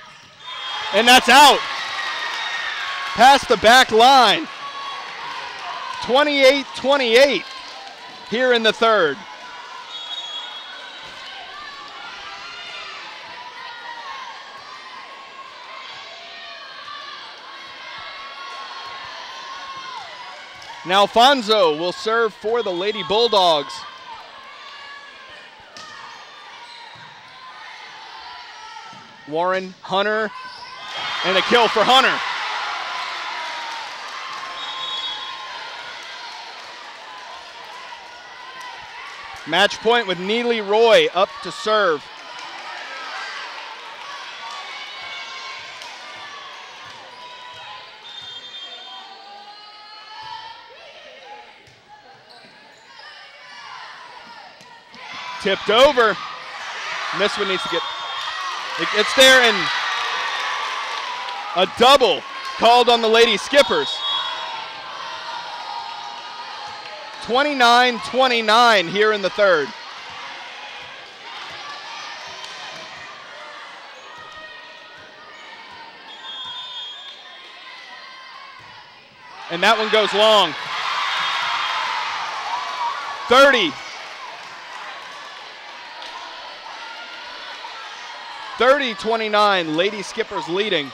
and that's out. Past the back line. 28-28 here in the third. Now Alfonso will serve for the Lady Bulldogs. Warren, Hunter, and a kill for Hunter. Match point with Neely Roy up to serve. Tipped over, and this one needs to get, it gets there, and a double called on the Lady Skippers. 29-29 here in the third. And that one goes long. 30-29, Lady Skippers leading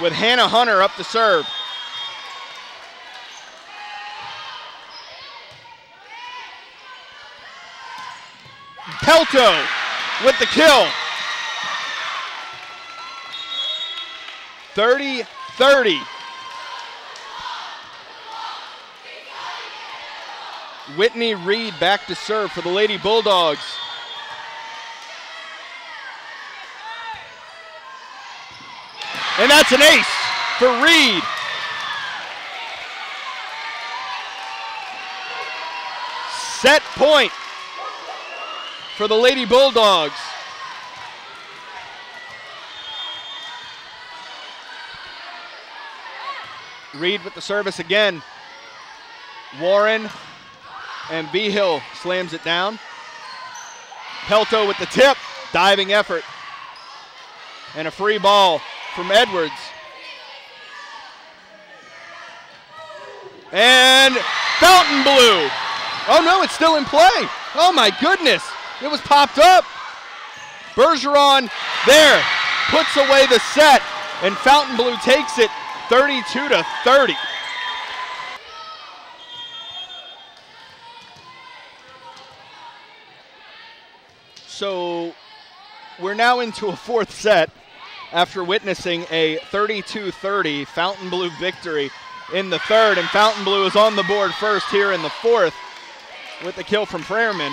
with Hannah Hunter up to serve. Pelto with the kill. 30-30. Whitney Reed back to serve for the Lady Bulldogs. And that's an ace for Reed. Set point for the Lady Bulldogs. Reed with the service again. Warren, and V. Hill slams it down. Pelto with the tip, diving effort. And a free ball from Edwards. And Fontainebleau. Oh no, it's still in play. Oh my goodness, it was popped up. Bergeron there puts away the set, and Fontainebleau takes it 32-30. So we're now into a fourth set after witnessing a 32-30 Fontainebleau victory in the third, and Fontainebleau is on the board first here in the fourth with the kill from Freeman.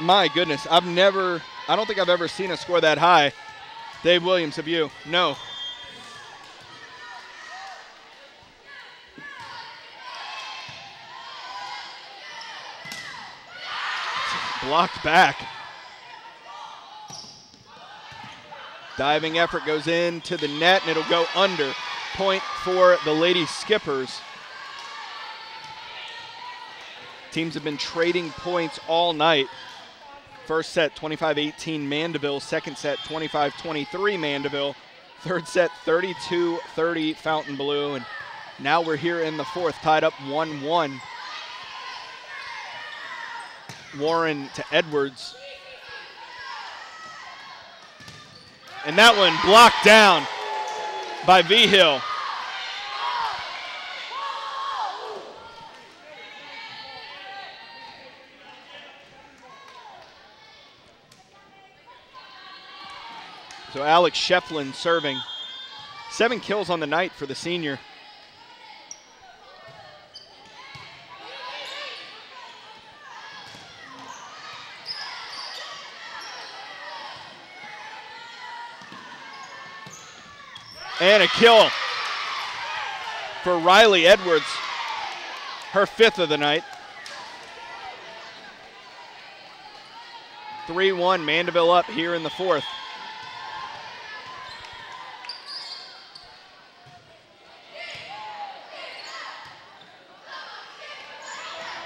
My goodness, I don't think I've ever seen a score that high. Dave Williams, have you? No. Blocked back. Diving effort goes into the net, and it'll go under. Point for the Lady Skippers. Teams have been trading points all night. First set, 25-18 Mandeville. Second set, 25-23 Mandeville. Third set, 32-30 Fontainebleau. And now we're here in the fourth, tied up 1-1. Warren to Edwards. And that one blocked down by V. Hill. So Alex Shefflin serving. 7 kills on the night for the senior. And a kill for Riley Edwards, her 5th of the night. 3-1, Mandeville up here in the fourth.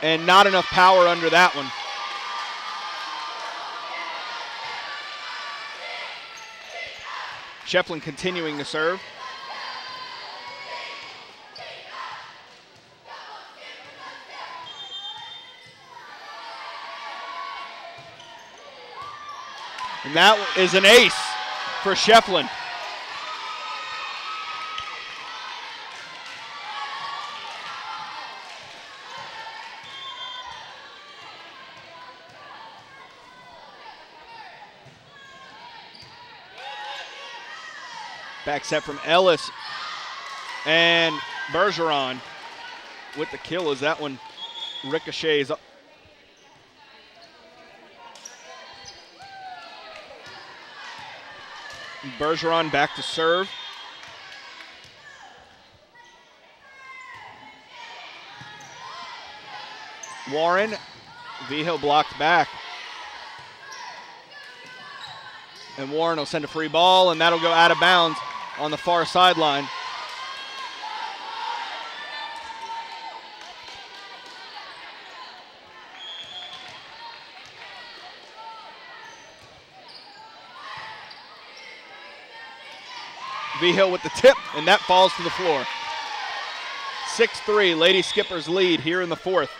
And not enough power under that one. Shefflin continuing to serve. And that is an ace for Shefflin. Back set from Ellis, and Bergeron with the kill as that one ricochets up. Bergeron back to serve. Warren, V. Hill blocked back. And Warren will send a free ball, and that'll go out of bounds on the far sideline. V. Hill with the tip, and that falls to the floor. 6-3, Lady Skippers lead here in the fourth.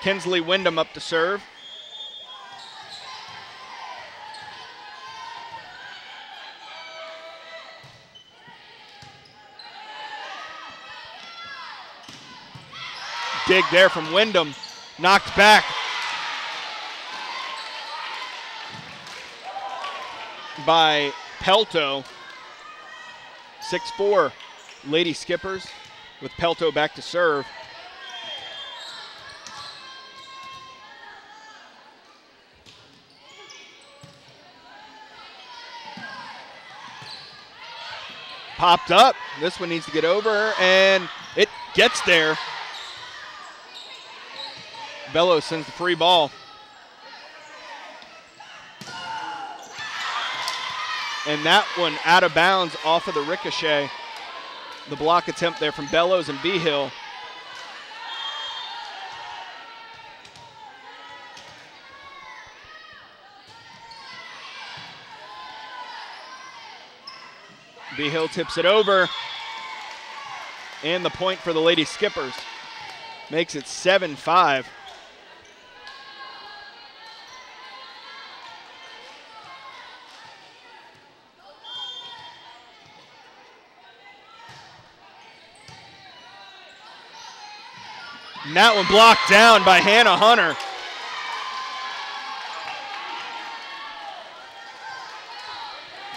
Kinsley Wyndham up to serve. Dig there from Wyndham, knocked back by Pelto. 6-4 Lady Skippers with Pelto back to serve. Popped up, this one needs to get over, and it gets there. Bellows sends the free ball. And that one out of bounds off of the ricochet. The block attempt there from Bellows and V. Hill. V. Hill tips it over. And the point for the Lady Skippers. Makes it 7-5. And that one blocked down by Hannah Hunter.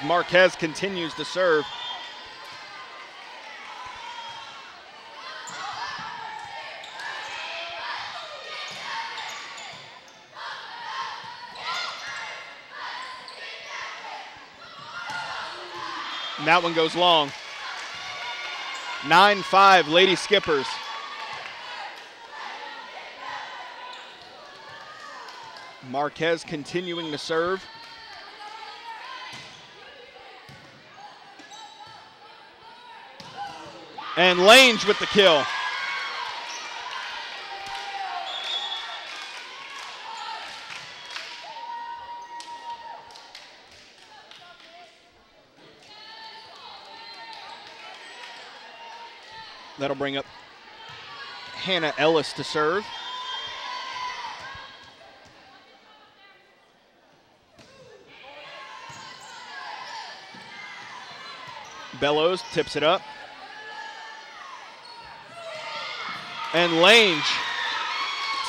Marquez continues to serve. And that one goes long. 9-5, Lady Skippers. Marquez continuing to serve. And Lange with the kill. That'll bring up Hannah Ellis to serve. Bellows tips it up. And Lange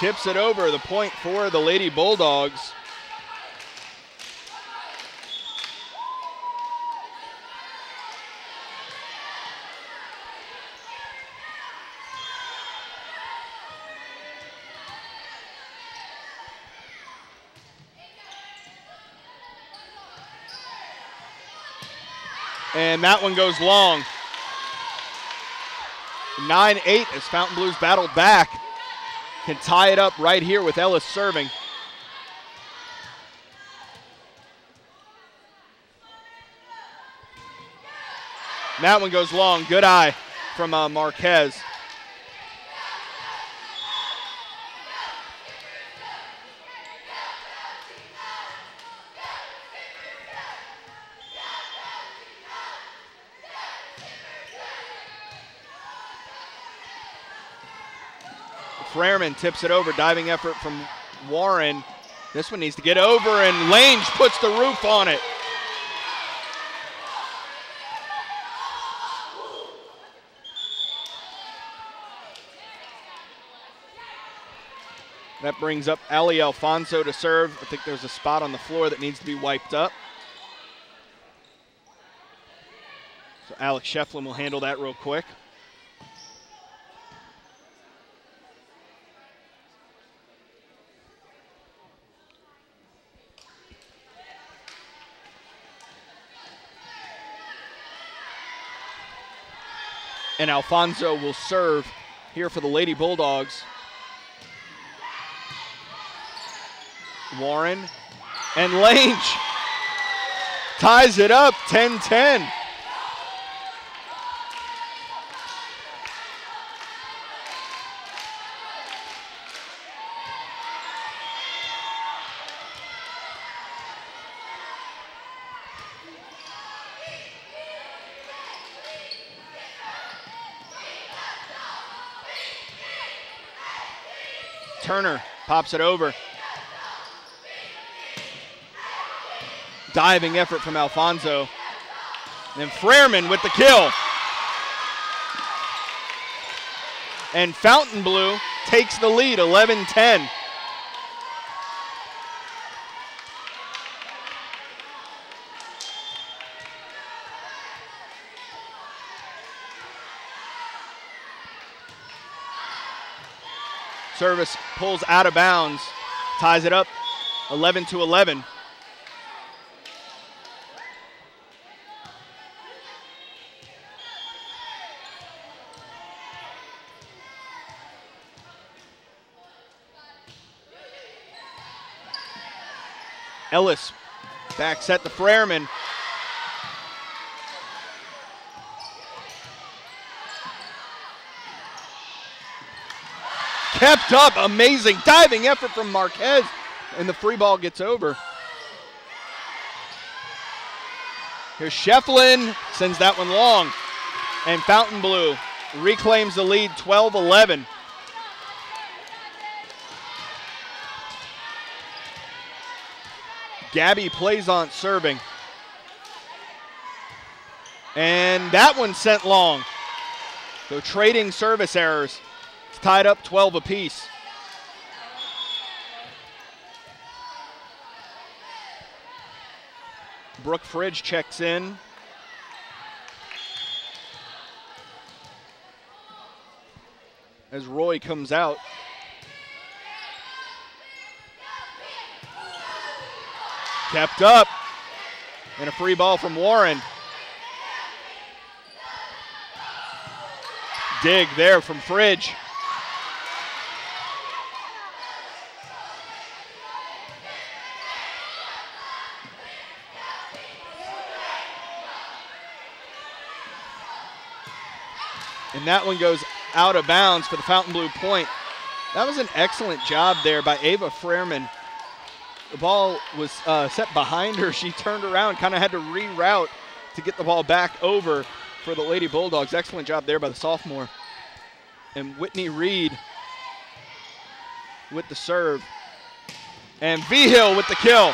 tips it over, the point for the Lady Bulldogs. And that one goes long. 9-8 as Fountain Blues battle back. Can tie it up right here with Ellis serving. And that one goes long. Good eye from Marquez. Frehrman tips it over, diving effort from Warren. This one needs to get over, and Lange puts the roof on it. That brings up Ali Alfonso to serve. I think there's a spot on the floor that needs to be wiped up. So Alex Shefflin will handle that real quick. And Alfonso will serve here for the Lady Bulldogs. Warren and Lange ties it up, 10-10. Turner pops it over. Diving effort from Alfonso. Then Frehrman with the kill. And Fontainebleau takes the lead, 11-10. Service pulls out of bounds, ties it up 11-11. Ellis back set to Frehrman. kept up, amazing diving effort from Marquez, and the free ball gets over. Here's Shefflin, sends that one long, and Fontainebleau reclaims the lead, 12-11. Gabby Plaisance serving. And that one sent long. So trading service errors. It's tied up 12 apiece. Brooke Fridge checks in. As Roy comes out. Kept up. And a free ball from Warren. Dig there from Fridge. And that one goes out of bounds for the Fontainebleau point. That was an excellent job there by Ava Freeman. The ball was set behind her. She turned around, kind of had to reroute to get the ball back over for the Lady Bulldogs. Excellent job there by the sophomore. And Whitney Reed with the serve. And V. Hill with the kill.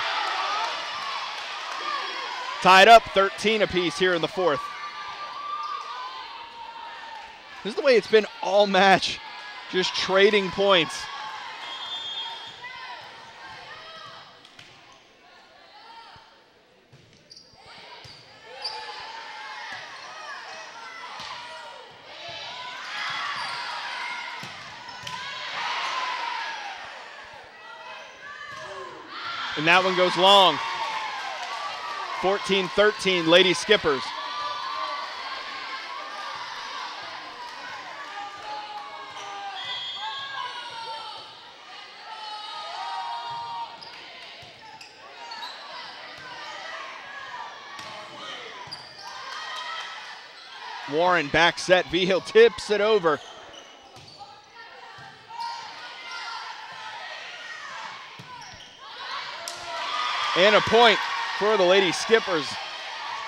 Tied up 13 apiece here in the fourth. This is the way it's been all match, just trading points. And that one goes long. 14-13, Lady Skippers. Warren back set, V. Hill tips it over. And a point for the Lady Skippers.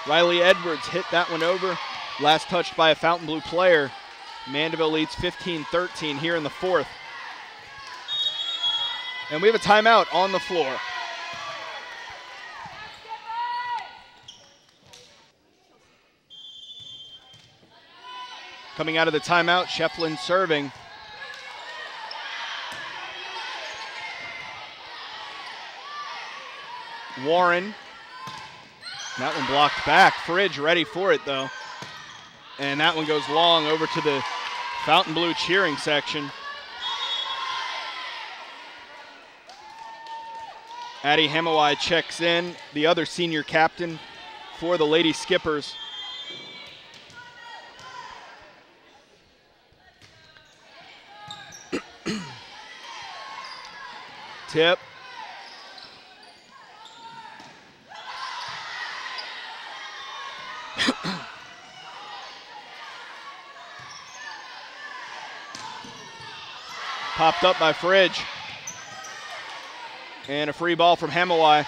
Riley Edwards hit that one over. Last touched by a Fontainebleau player. Mandeville leads 15-13 here in the fourth. And we have a timeout on the floor. Coming out of the timeout, Shefflin serving. Warren, that one blocked back. Fridge ready for it though. And that one goes long over to the Fontainebleau cheering section. Addie Hamowai checks in, the other senior captain for the Lady Skippers. Tip. Popped up by Fridge. And a free ball from Hamowai.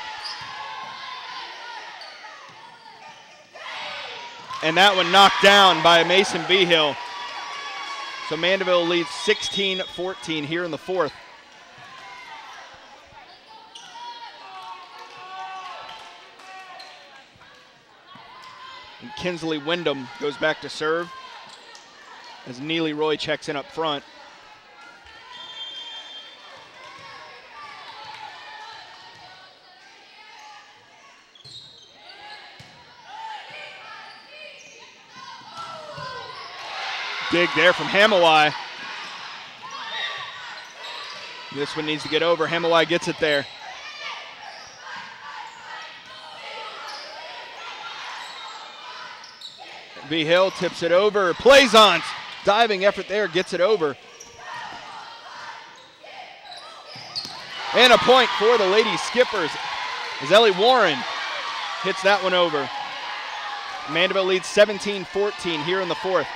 And that one knocked down by Mason V. Hill. So Mandeville leads 16-14 here in the fourth. And Kinsley Wyndham goes back to serve as Neely Roy checks in up front. Dig there from Hamowai. This one needs to get over. Hamowai gets it there. V. Hill tips it over. Plaisance, diving effort there, gets it over. And a point for the Lady Skippers as Ellie Warren hits that one over. Mandeville leads 17-14 here in the fourth.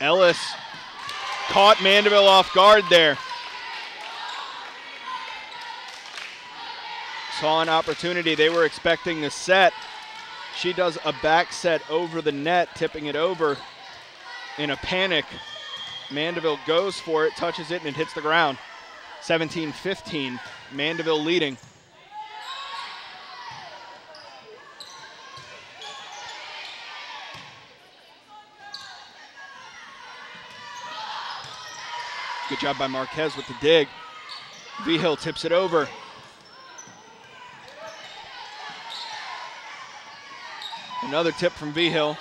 Ellis caught Mandeville off guard there. Saw an opportunity. They were expecting the set. She does a back set over the net, tipping it over in a panic. Mandeville goes for it, touches it, and it hits the ground. 17-15, Mandeville leading. Good job by Marquez with the dig. V. Hill tips it over. Another tip from V. Hill.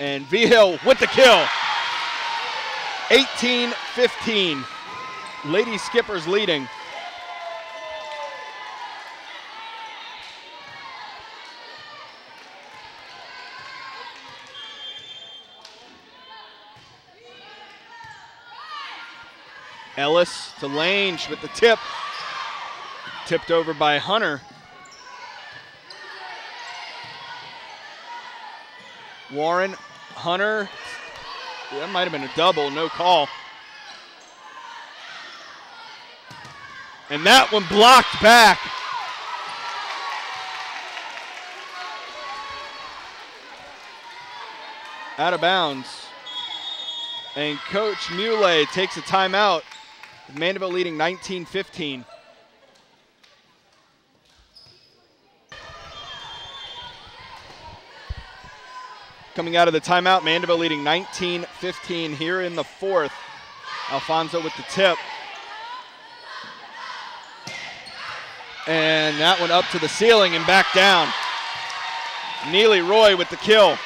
And V. Hill with the kill. 18-15. Lady Skippers leading. Ellis to Lange with the tip. Tipped over by Hunter. Warren, Hunter. That might have been a double, no call. And that one blocked back. Out of bounds. And Coach Mule takes a timeout. Mandeville leading 19-15. Coming out of the timeout, Mandeville leading 19-15 here in the fourth. Alfonso with the tip. And that one up to the ceiling and back down. Neely Roy with the kill.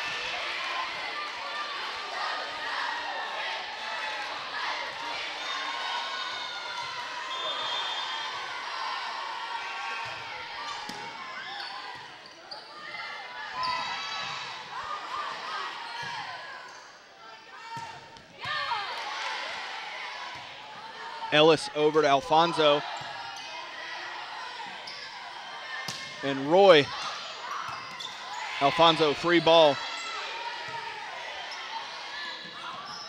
Ellis over to Alfonso. And Roy. Alfonso, free ball.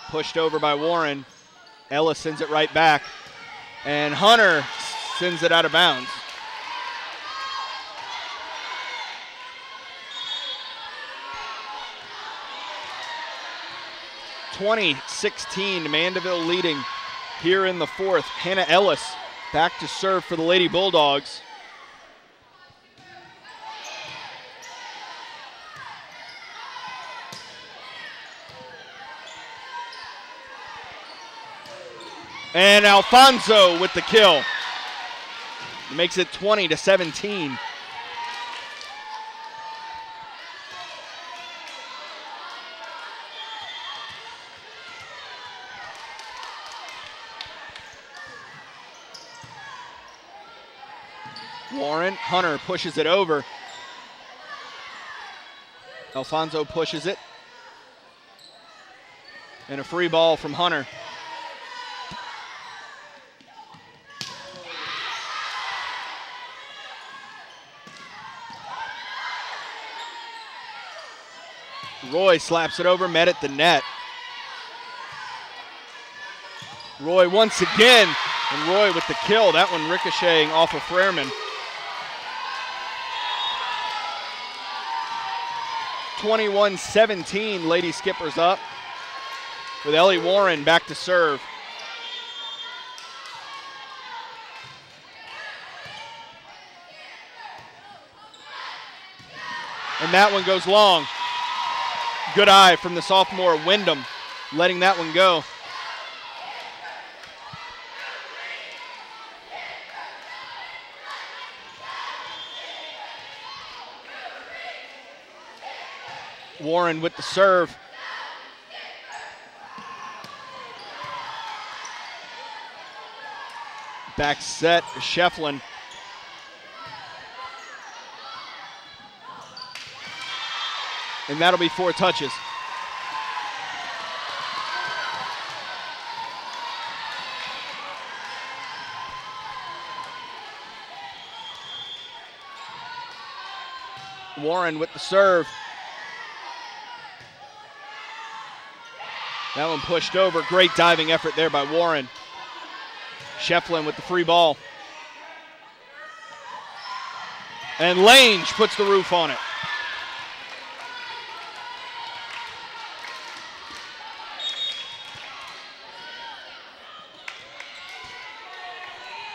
Pushed over by Warren. Ellis sends it right back. And Hunter sends it out of bounds. Mandeville leading. Here in the fourth, Hannah Ellis back to serve for the Lady Bulldogs. And Alfonso with the kill. Makes it 20-17. Hunter pushes it over. Alfonso pushes it. And a free ball from Hunter. Roy slaps it over, met at the net. Roy once again, and Roy with the kill. That one ricocheting off of Freeman. 21-17, Lady Skippers up with Ellie Warren back to serve. And that one goes long. Good eye from the sophomore Wyndham, letting that one go. Warren with the serve. Back set, Shefflin. And that'll be four touches. Warren with the serve. That one pushed over. Great diving effort there by Warren. Shefflin with the free ball. And Lange puts the roof on it.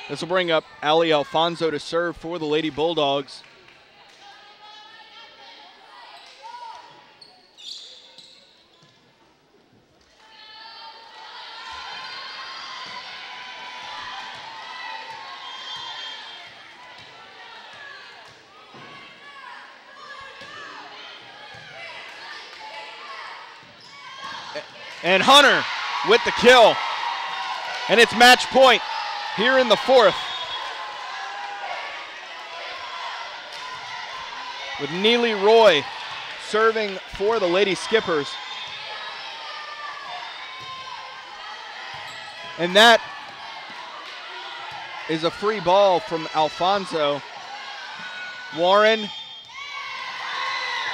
This will bring up Ali Alfonso to serve for the Lady Bulldogs. And Hunter with the kill. And it's match point here in the fourth. With Neely Roy serving for the Lady Skippers. And that is a free ball from Alfonso. Warren,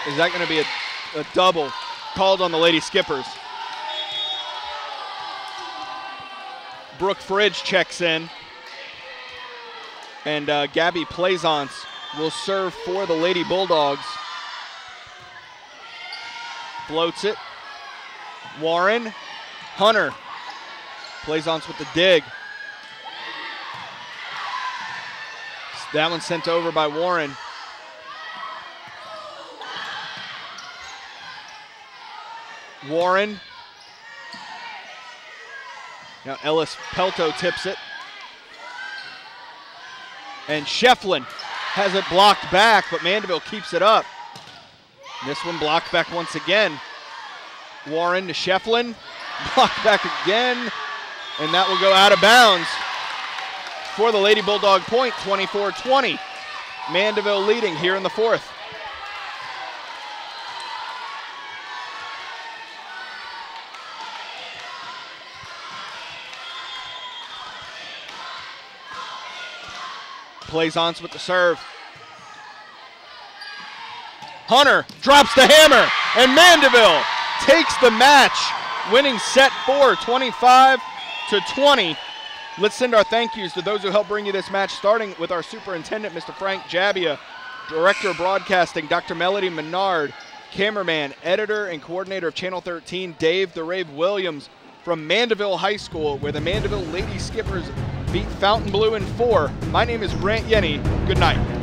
is that going to be a double called on the Lady Skippers? Brooke Fridge checks in, and Gabby Plaisance will serve for the Lady Bulldogs. Floats it. Warren, Hunter. Plaisance with the dig. That one sent over by Warren. Warren. Now Ellis Pelto tips it. And Shefflin has it blocked back, but Mandeville keeps it up. And this one blocked back once again. Warren to Shefflin, blocked back again. And that will go out of bounds for the Lady Bulldog point, 24-20. Mandeville leading here in the fourth. Plaisance with the serve. Hunter drops the hammer, and Mandeville takes the match, winning set 4, 25-20. Let's send our thank yous to those who helped bring you this match, starting with our superintendent, Mr. Frank Jabia, director of broadcasting, Dr. Melody Menard, cameraman, editor, and coordinator of Channel 13, Dave "The Rave" Williams, from Mandeville High School, where the Mandeville Lady Skippers beat Fontainebleau in 4. My name is Grant Yenny. Good night.